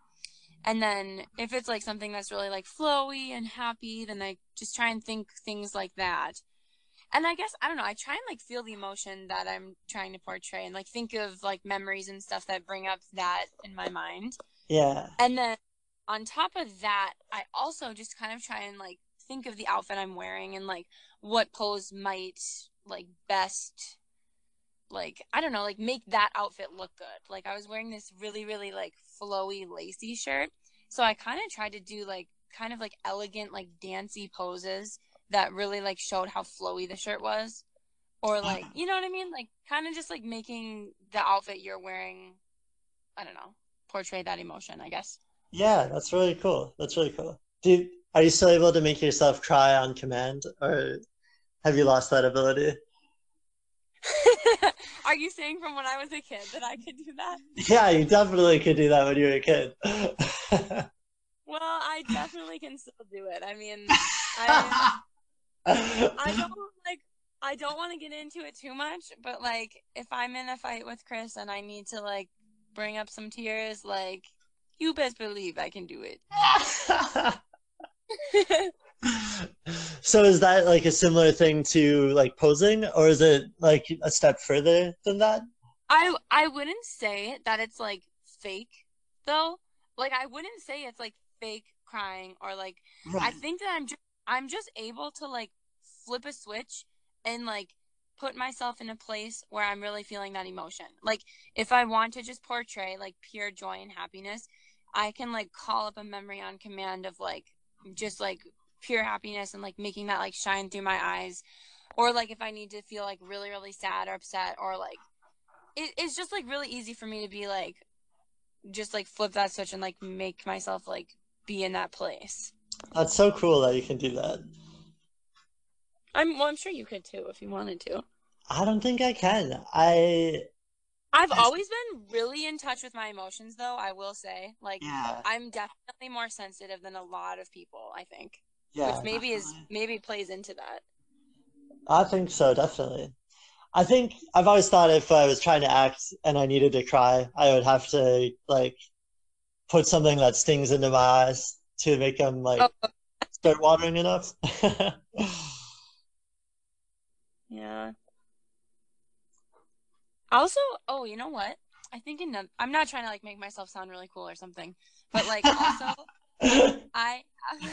And then if it's, like, something that's really, like, flowy and happy, then I just try and think things like that. And I guess, I don't know, I try and, like, feel the emotion that I'm trying to portray and, like, think of, like, memories and stuff that bring up that in my mind. Yeah. And then on top of that, I also just kind of try and, like, think of the outfit I'm wearing and, like, what pose might, like, best, like, I don't know, like, make that outfit look good. Like, I was wearing this really, really, like, flowy, lacy shirt. So I kind of tried to do, like, kind of, like, elegant, like, dancey poses that really, like, showed how flowy the shirt was. Or, like, you know what I mean? Like, kind of just, like, making the outfit you're wearing, I don't know, portray that emotion, I guess. Yeah, that's really cool. That's really cool. Do you, are you still able to make yourself cry on command? Or have you lost that ability? Are you saying from when I was a kid that I could do that? Yeah, you definitely could do that when you were a kid. Well, I definitely can still do it. I mean, I... I don't like I don't want to get into it too much, but like if I'm in a fight with Chris and I need to like bring up some tears, like you best believe I can do it. So is that like a similar thing to like posing, or is it like a step further than that? I I wouldn't say that it's like fake though. Like I wouldn't say it's like fake crying or like right. I think that I'm just I'm just able to, like, flip a switch and, like, put myself in a place where I'm really feeling that emotion. Like, if I want to just portray, like, pure joy and happiness, I can, like, call up a memory on command of, like, just, like, pure happiness and, like, making that, like, shine through my eyes. Or, like, if I need to feel, like, really, really sad or upset or, like, it, it's just, like, really easy for me to be, like, just, like, flip that switch and, like, make myself, like, be in that place. That's so cool that you can do that. I'm well, I'm sure you could too if you wanted to. I don't think I can. I I've I... always been really in touch with my emotions though, I will say. Like yeah. I'm definitely more sensitive than a lot of people, I think. Yeah. Which maybe definitely. is maybe plays into that. I think so, definitely. I think I've always thought if I was trying to act and I needed to cry, I would have to like put something that stings into my eyes to make them like oh. start watering enough. Yeah. Also, oh, you know what? I think another. I'm not trying to like make myself sound really cool or something, but like also, I have,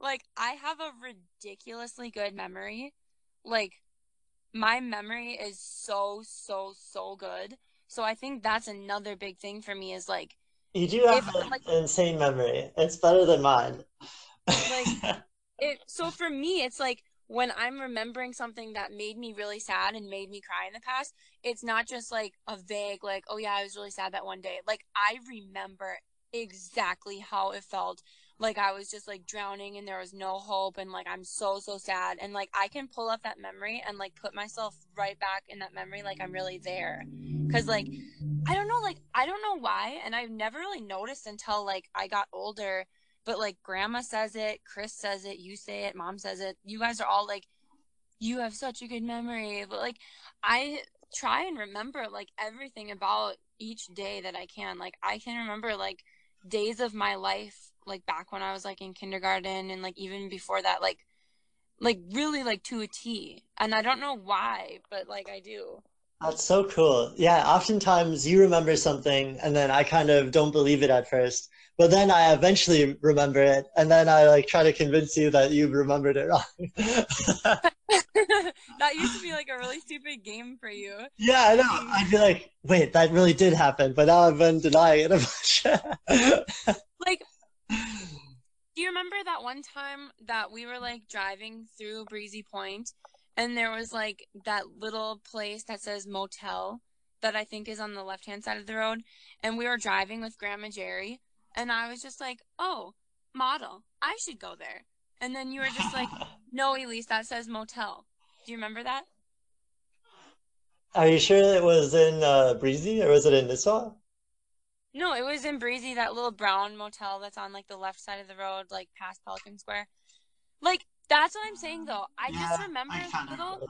like I have a ridiculously good memory. Like my memory is so so so good. So I think that's another big thing for me is like. You do have if, an like, insane memory. It's better than mine. Like, it, so for me, it's like when I'm remembering something that made me really sad and made me cry in the past, it's not just like a vague, like, oh yeah, I was really sad that one day. Like, I remember exactly how it felt. Like, I was just like drowning and there was no hope and like, I'm so, so sad. And like, I can pull up that memory and like put myself right back in that memory. Like, I'm really there. Cause like, I don't know, like, I don't know why. And I've never really noticed until like I got older, but like grandma says it, Chris says it, you say it, mom says it. You guys are all like, you have such a good memory. But like, I try and remember like everything about each day that I can. Like, I can remember like days of my life, like back when I was like in kindergarten and like even before that, like, like really like to a T. And I don't know why, but like I do. That's so cool. Yeah, oftentimes you remember something and then I kind of don't believe it at first, but then I eventually remember it and then I like try to convince you that you remembered it wrong. That used to be like a really stupid game for you. Yeah, I know. I'd be like, wait, that really did happen, but now I've been denying it a bunch. Like, do you remember that one time that we were like driving through Breezy Point? And there was like that little place that says motel that I think is on the left-hand side of the road. And we were driving with Grandma Jerry. And I was just like, oh, model, I should go there. And then you were just like, no, Elise, that says motel. Do you remember that? Are you sure it was in uh, Breezy, or was it in Nisswa? No, it was in Breezy, that little brown motel that's on like the left side of the road, like past Pelican Square. Like, that's what I'm saying, though. I yeah, just remember I little,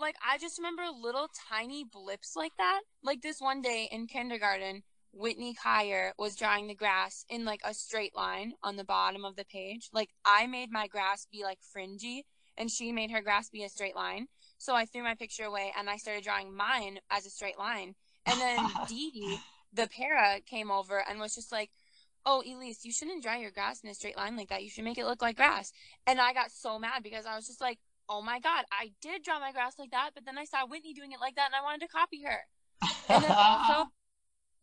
like, I just remember little tiny blips like that. Like this one day in kindergarten, Whitney Kyer was drawing the grass in like a straight line on the bottom of the page. Like I made my grass be like fringy and she made her grass be a straight line. So I threw my picture away and I started drawing mine as a straight line. And then Dee Dee, the para, came over and was just like, oh, Elise, you shouldn't draw your grass in a straight line like that. You should make it look like grass. And I got so mad because I was just like, oh my God, I did draw my grass like that. But then I saw Whitney doing it like that and I wanted to copy her. And then also...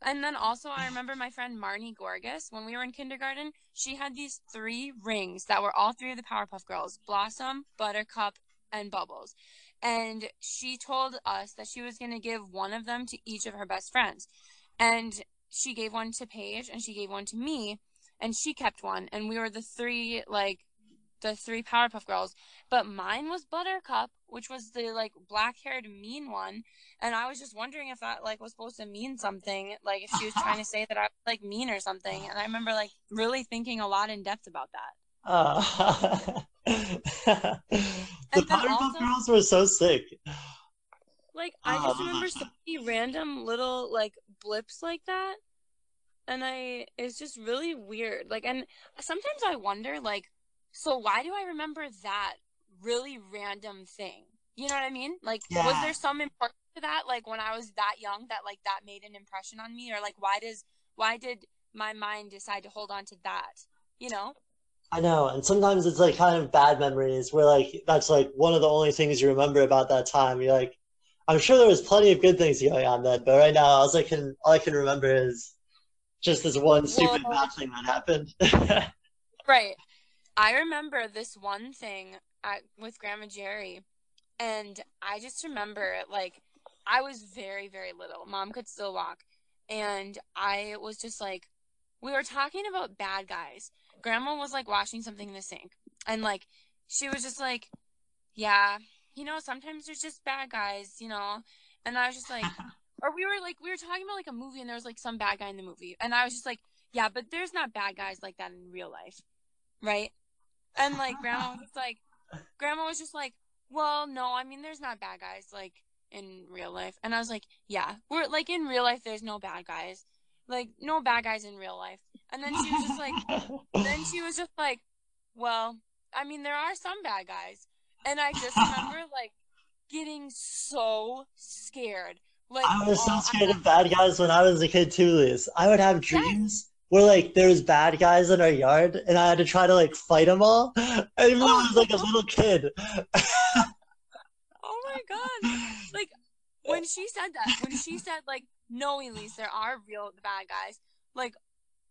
And then also I remember my friend Marnie Gorgas, when we were in kindergarten, she had these three rings that were all three of the Powerpuff Girls, Blossom, Buttercup, and Bubbles. And she told us that she was going to give one of them to each of her best friends. And she gave one to Paige and she gave one to me and she kept one. And we were the three, like, the three Powerpuff Girls. But mine was Buttercup, which was the, like, black-haired mean one. And I was just wondering if that, like, was supposed to mean something. Like, if she was trying to say that I was, like, mean or something. And I remember, like, really thinking a lot in depth about that. Uh, the Powerpuff also, Girls were so sick. Like, I just um. remember so many random little, like, blips like that. And I, it's just really weird. Like, and sometimes I wonder, like, so why do I remember that really random thing? You know what I mean? Like, yeah. Was there some importance to that? Like, when I was that young, that, like, that made an impression on me? Or, like, why does, why did my mind decide to hold on to that? You know? I know. And sometimes it's, like, kind of bad memories where, like, that's, like, one of the only things you remember about that time. You're, like, I'm sure there was plenty of good things going on then. But right now, all I can, all I can remember is just this one stupid well, bad thing that happened. Right. I remember this one thing at, with Grandma Jerry, and I just remember, like, I was very, very little. Mom could still walk, and I was just, like, we were talking about bad guys. Grandma was, like, washing something in the sink, and, like, she was just, like, yeah, you know, sometimes there's just bad guys, you know, and I was just, like, or we were, like, we were talking about, like, a movie, and there was, like, some bad guy in the movie, and I was just, like, yeah, but there's not bad guys like that in real life, right? And, like, Grandma was just like, Grandma was just like, well, no, I mean, there's not bad guys, like, in real life. And I was like, yeah, we're, like, in real life, there's no bad guys. Like, no bad guys in real life. And then she was just like, then she was just like, well, I mean, there are some bad guys. And I just remember, like, getting so scared. Like, I was so scared of bad guys when I was a kid, too, Liz. I would have dreams. Yes. Where, like, there was bad guys in our yard, and I had to try to, like, fight them all. And even though I was, like, a little kid. Oh, my God. Like, when she said that, when she said, like, no, Elise, there are real bad guys, like,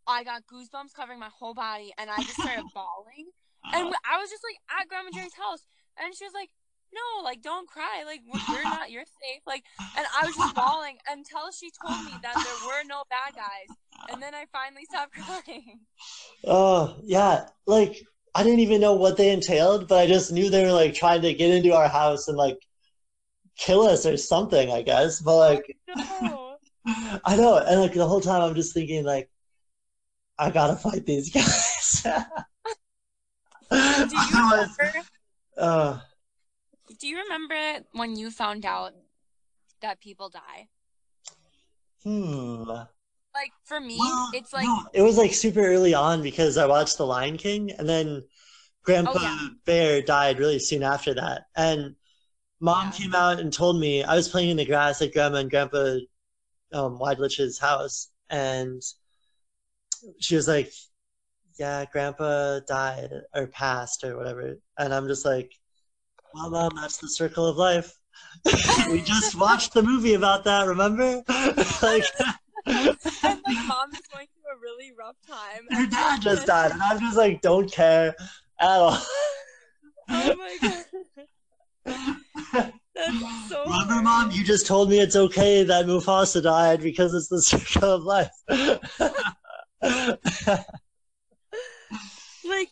I got goosebumps covering my whole body, and I just started bawling. And I was just, like, at Grandma Jerry's house, and she was like, no, like, don't cry, like, you're not, you're safe, like, and I was just bawling until she told me that there were no bad guys, and then I finally stopped crying. Oh, yeah, like, I didn't even know what they entailed, but I just knew they were, like, trying to get into our house and, like, kill us or something, I guess, but, like, no. I know, and, like, the whole time I'm just thinking, like, I gotta fight these guys. Do you remember? Uh, Do you remember when you found out that people die? Hmm. Like, for me, well, it's like... No, it was, like, super early on because I watched The Lion King, and then Grandpa oh, yeah. Bear died really soon after that. And Mom yeah. came out and told me, I was playing in the grass at Grandma and Grandpa um, Wide Lich's house, and she was like, yeah, Grandpa died or passed or whatever. And I'm just like... Well, Mom, that's the circle of life. We just watched the movie about that, remember? Like, and, like, Mom is going through a really rough time. Her dad just died, and I'm just like, don't care at all. Oh, my God. That's so Remember, weird. Mom, you just told me it's okay that Mufasa died because it's the circle of life. Like,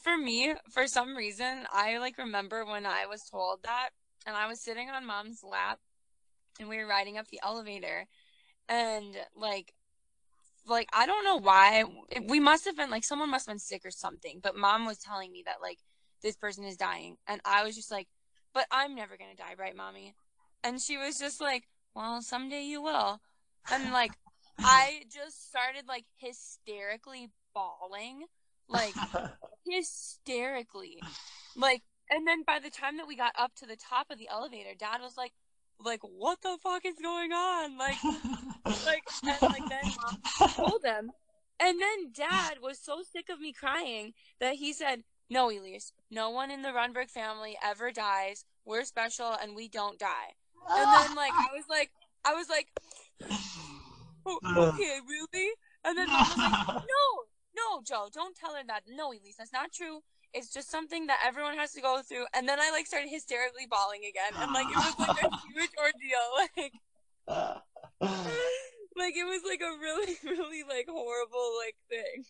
for me, for some reason, I, like, remember when I was told that, and I was sitting on Mom's lap, and we were riding up the elevator, and, like, like, I don't know why. We must have been, like, someone must have been sick or something, but Mom was telling me that, like, this person is dying, and I was just like, but I'm never going to die, right, Mommy? And she was just like, well, someday you will. And, like, I just started, like, hysterically bawling, like, hysterically. Like, and then by the time that we got up to the top of the elevator, Dad was like, like, what the fuck is going on? Like, like, and, like, then Mom told them. And then Dad was so sick of me crying that he said, no, Elise, no one in the Runberg family ever dies. We're special, and we don't die. And then, like, I was like, I was like, oh, okay, really? And then Mom was like, no, no, Joe, don't tell her that. No, Elise, that's not true. It's just something that everyone has to go through. And then I, like, started hysterically bawling again. And, like, it was, like, a huge ordeal. Like, like, it was, like, a really, really, like, horrible, like, thing.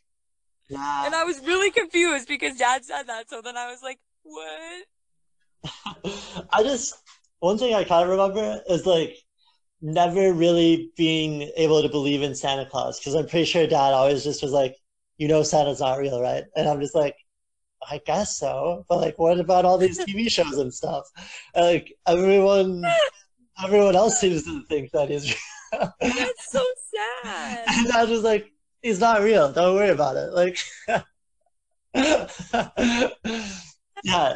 Yeah. And I was really confused because Dad said that, so then I was like, what? I just, one thing I kind of remember is, like, never really being able to believe in Santa Claus, because I'm pretty sure Dad always just was like, you know Santa's not real, right? And I'm just like, I guess so, but, like, what about all these T V shows and stuff? And, like, everyone, everyone else seems to think that he's real. That's so sad. And Dad was like, he's not real. Don't worry about it. Like, yeah,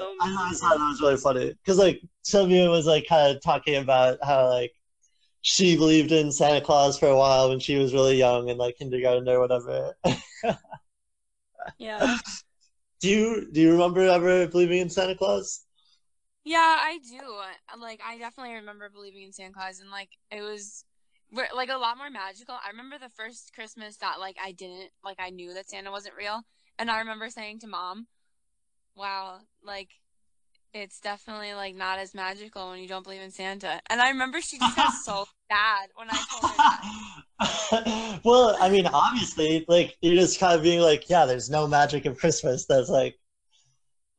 so I always thought that was really funny because, like, Sylvia was, like, kind of talking about how, like, she believed in Santa Claus for a while when she was really young and, like, kindergarten or whatever. Yeah. Do you do you remember ever believing in Santa Claus? Yeah, I do. Like, I definitely remember believing in Santa Claus, and, like, it was. We're, like, a lot more magical. I remember the first Christmas that, like, I didn't, like, I knew that Santa wasn't real. And I remember saying to Mom, wow, like, it's definitely, like, not as magical when you don't believe in Santa. And I remember she just got so sad when I told her that. Well, I mean, obviously, like, you're just kind of being like, yeah, there's no magic in Christmas that's, like,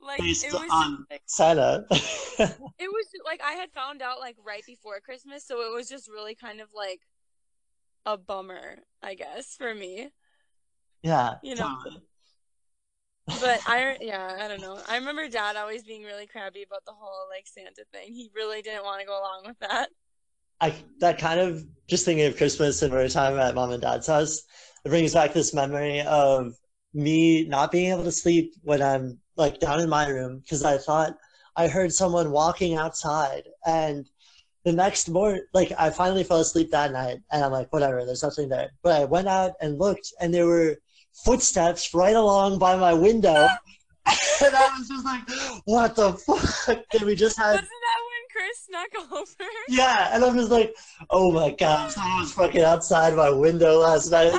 like, based it was on Santa. It was, like, I had found out, like, right before Christmas, so it was just really kind of, like, a bummer, I guess, for me. Yeah. You know? Totally. But, I, yeah, I don't know. I remember Dad always being really crabby about the whole, like, Santa thing. He really didn't want to go along with that. I, that kind of, just thinking of Christmas and we were talking about Mom and Dad's house, it brings back this memory of me not being able to sleep when I'm, like, down in my room because I thought I heard someone walking outside, and the next morning, like, I finally fell asleep that night and I'm like, whatever, there's nothing there. But I went out and looked and there were footsteps right along by my window. And I was just like, what the fuck? And we just had... Wasn't that when Chris snuck over? Yeah, and I'm just like, oh my god, someone was fucking outside my window last night.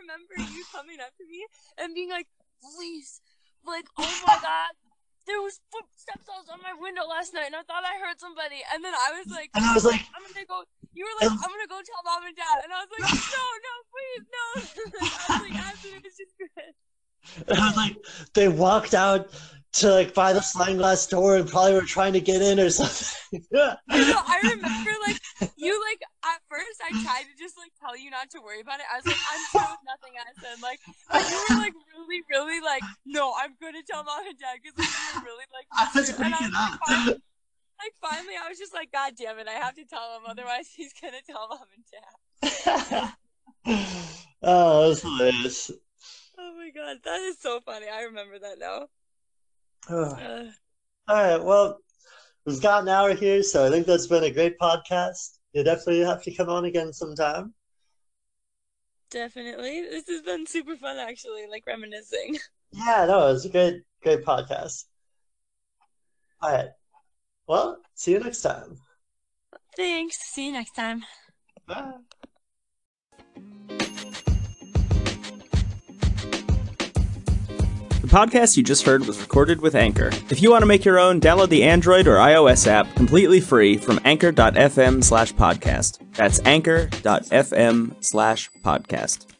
Remember you coming up to me and being like, please, like, oh my god, there was footsteps on my window last night and I thought I heard somebody. And then I was like, and I was like, I'm gonna go, you were like, I'm gonna go tell Mom and Dad. And I was like, no, no, please, no. I was like, absolutely, it's just good. And I was like, they walked out to, like, by the sliding glass door and probably were trying to get in or something. Yeah. So I remember, like, you, like, at first I tried to just, like, tell you not to worry about it. I was like, I'm sure with nothing I said. Like, but you were, like, really, really, like, no, I'm going to tell Mom and Dad because, like, you were really, like, I was freaking out. Like, like, finally I was just like, god damn it, I have to tell him. Otherwise he's going to tell Mom and Dad. Oh, that was hilarious. Oh, my god. That is so funny. I remember that now. Oh. All right, well, we've got an hour here, so I think that's been a great podcast. You definitely have to come on again sometime. Definitely. This has been super fun, actually, like, reminiscing. Yeah, no, it was a great, great podcast. All right. Well, see you next time. Thanks. See you next time. Bye. podcast you just heard was recorded with Anchor. If you want to make your own, download the Android or iOS app completely free from anchor dot f m slash podcast. That's anchor dot f m slash podcast.